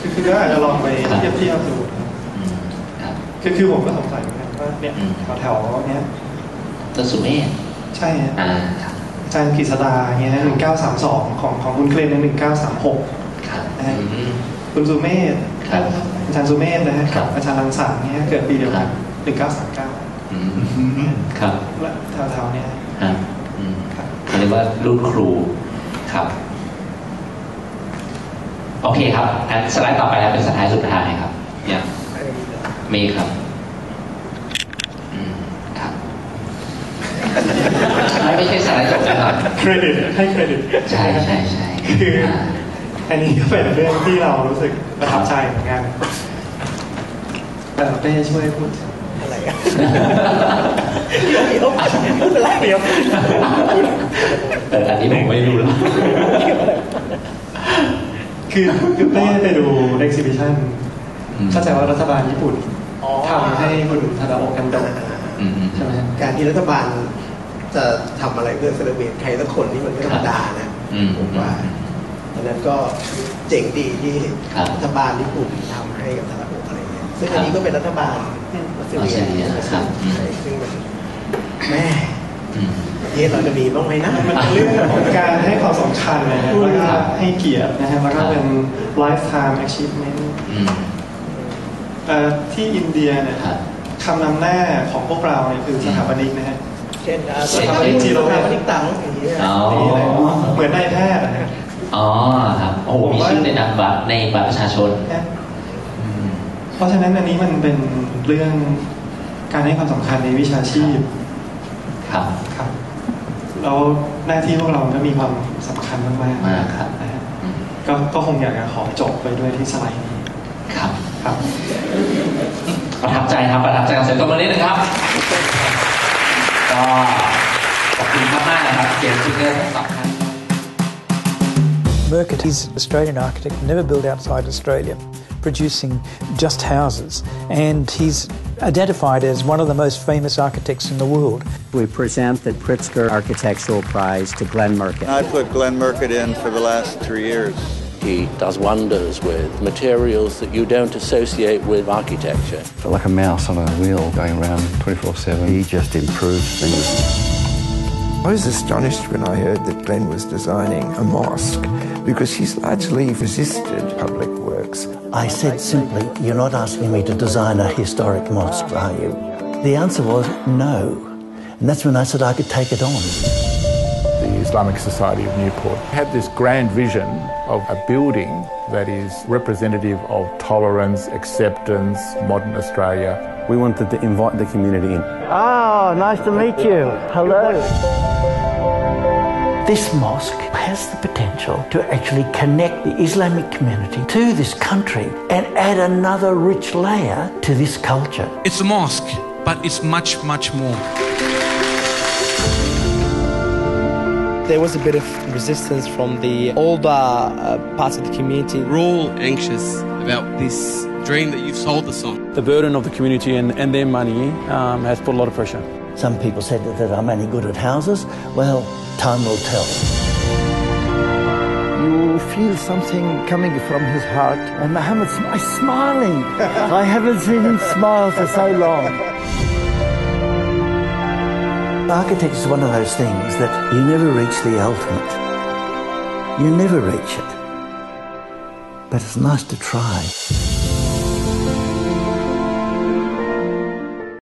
คือคือก็อาจจะลองไปเทียบเทียบดูคือคือผมก็สงสัยนะว่าเนี่ยแถวๆเนี้ยจะสุเมธใช่ฮะอาจารย์กฤษดาเงี้ยนะหนึ่งเก้าสามสองของของคุณเกรนในหนึ่งเก้าสามหกนะคุณสุเมธอาจารย์สุเมธนะฮะอาจารย์รังสรรค์เนี้ยเกิดปีเดียวกันหนึ่งเก้าสามเก้าครับและแถวๆเนี้ยเขาเรียกว่ารุ่นครูครับโอเคครับอันสไลด์ต่อไปแล้วเป็นสไลด์สุดท้ายครับอย่างมีครับครับไม่ใช่สไลด์จบแล้วเครดิตให้เครดิตใช่ใช่ใช่คืออันนี้ก็เป็นเรื่องที่เรารู้สึกประทับใจเหมือนกันแต่ไม่ได้ช่วยพูดอะไรกันเดี๋ยวเดี๋ยวเดี๋ยวแต่อันนี้ผมไม่รู้แล้วคือคือเต้ไปดู exhibition เข้าใจว่ารัฐบาลญี่ปุ่นทำให้คุณทาดาโอะกันโดะใช่ไหมการที่รัฐบาลจะทำอะไรเพื่อเซเลบเรตใครสักคนนี่มันไม่ธรรมดานะผมว่าดังนั้นก็เจ๋งดีที่รัฐบาลญี่ปุ่นทำให้กับทาดาโอะอะไรเงี้ยซึ่งอันนี้ก็เป็นรัฐบาลรัสเซียนะครับซึ่งมันแม่เยเราจะมีบ้างไหมนะมันเรื่องของการให้ความสำคัญนะฮะแล้วก็ให้เกียรตินะฮะแล้วก็เป็น lifetime achievement ที่อินเดียเนี่ยคำนำหน้าของพวกเราเนี่ยคือสถาปนิกนะฮะเช่นสถาปนิกจีโรสถาปนิกตังอย่างนี้เหมือนนายแพทย์อ๋อครับโอ้โหมีชื่อในนามบัตรในบัตรประชาชนเพราะฉะนั้นอันนี้มันเป็นเรื่องการให้ความสำคัญในวิชาชีพครับครับแล้วหน้าที่พวกเราก็มีความสำคัญมากมากครับนะฮะก็ก็คงอยากจะขอจบไปด้วยที่สไลด์นี้ครับครับประทับใจครับประทับใจเสร็จตัวมานิดนึงครับก็ขอบคุณมากมากนะครับเกียรติเกียรติสำคัญ Murcutt is Australian architect, never built outside Australia, producing just houses, and he's identified as one of the most famous architects in the world. We present the Pritzker Architectural Prize to Glenn Murcutt. I put Glenn Murcutt in for the last three years. He does wonders with materials that you don't associate with architecture. But like a mouse on a wheel going around twenty-four seven, he just improved things. I was astonished when I heard that Glenn was designing a mosque because he's largely resisted public works. I said simply, you're not asking me to design a historic mosque, are you? The answer was no. And that's when I said I could take it on. The Islamic Society of Newport had this grand vision of a building that is representative of tolerance, acceptance, modern Australia. We wanted to invite the community in. Oh, nice to meet you. Hello. This mosque has the potential to actually connect the Islamic community to this country and add another rich layer to this culture. It's a mosque, but it's much, much more. There was a bit of resistance from the older uh, parts of the community. We're all anxious about this dream that you've sold us on. The burden of the community and, and their money um, has put a lot of pressure. Some people said that, that I'm only good at houses. Well, time will tell. You feel something coming from his heart. And Muhammad is smiling. I haven't seen him smile for so long. Architecture is one of those things that you never reach the ultimate. You never reach it. But it's nice to try.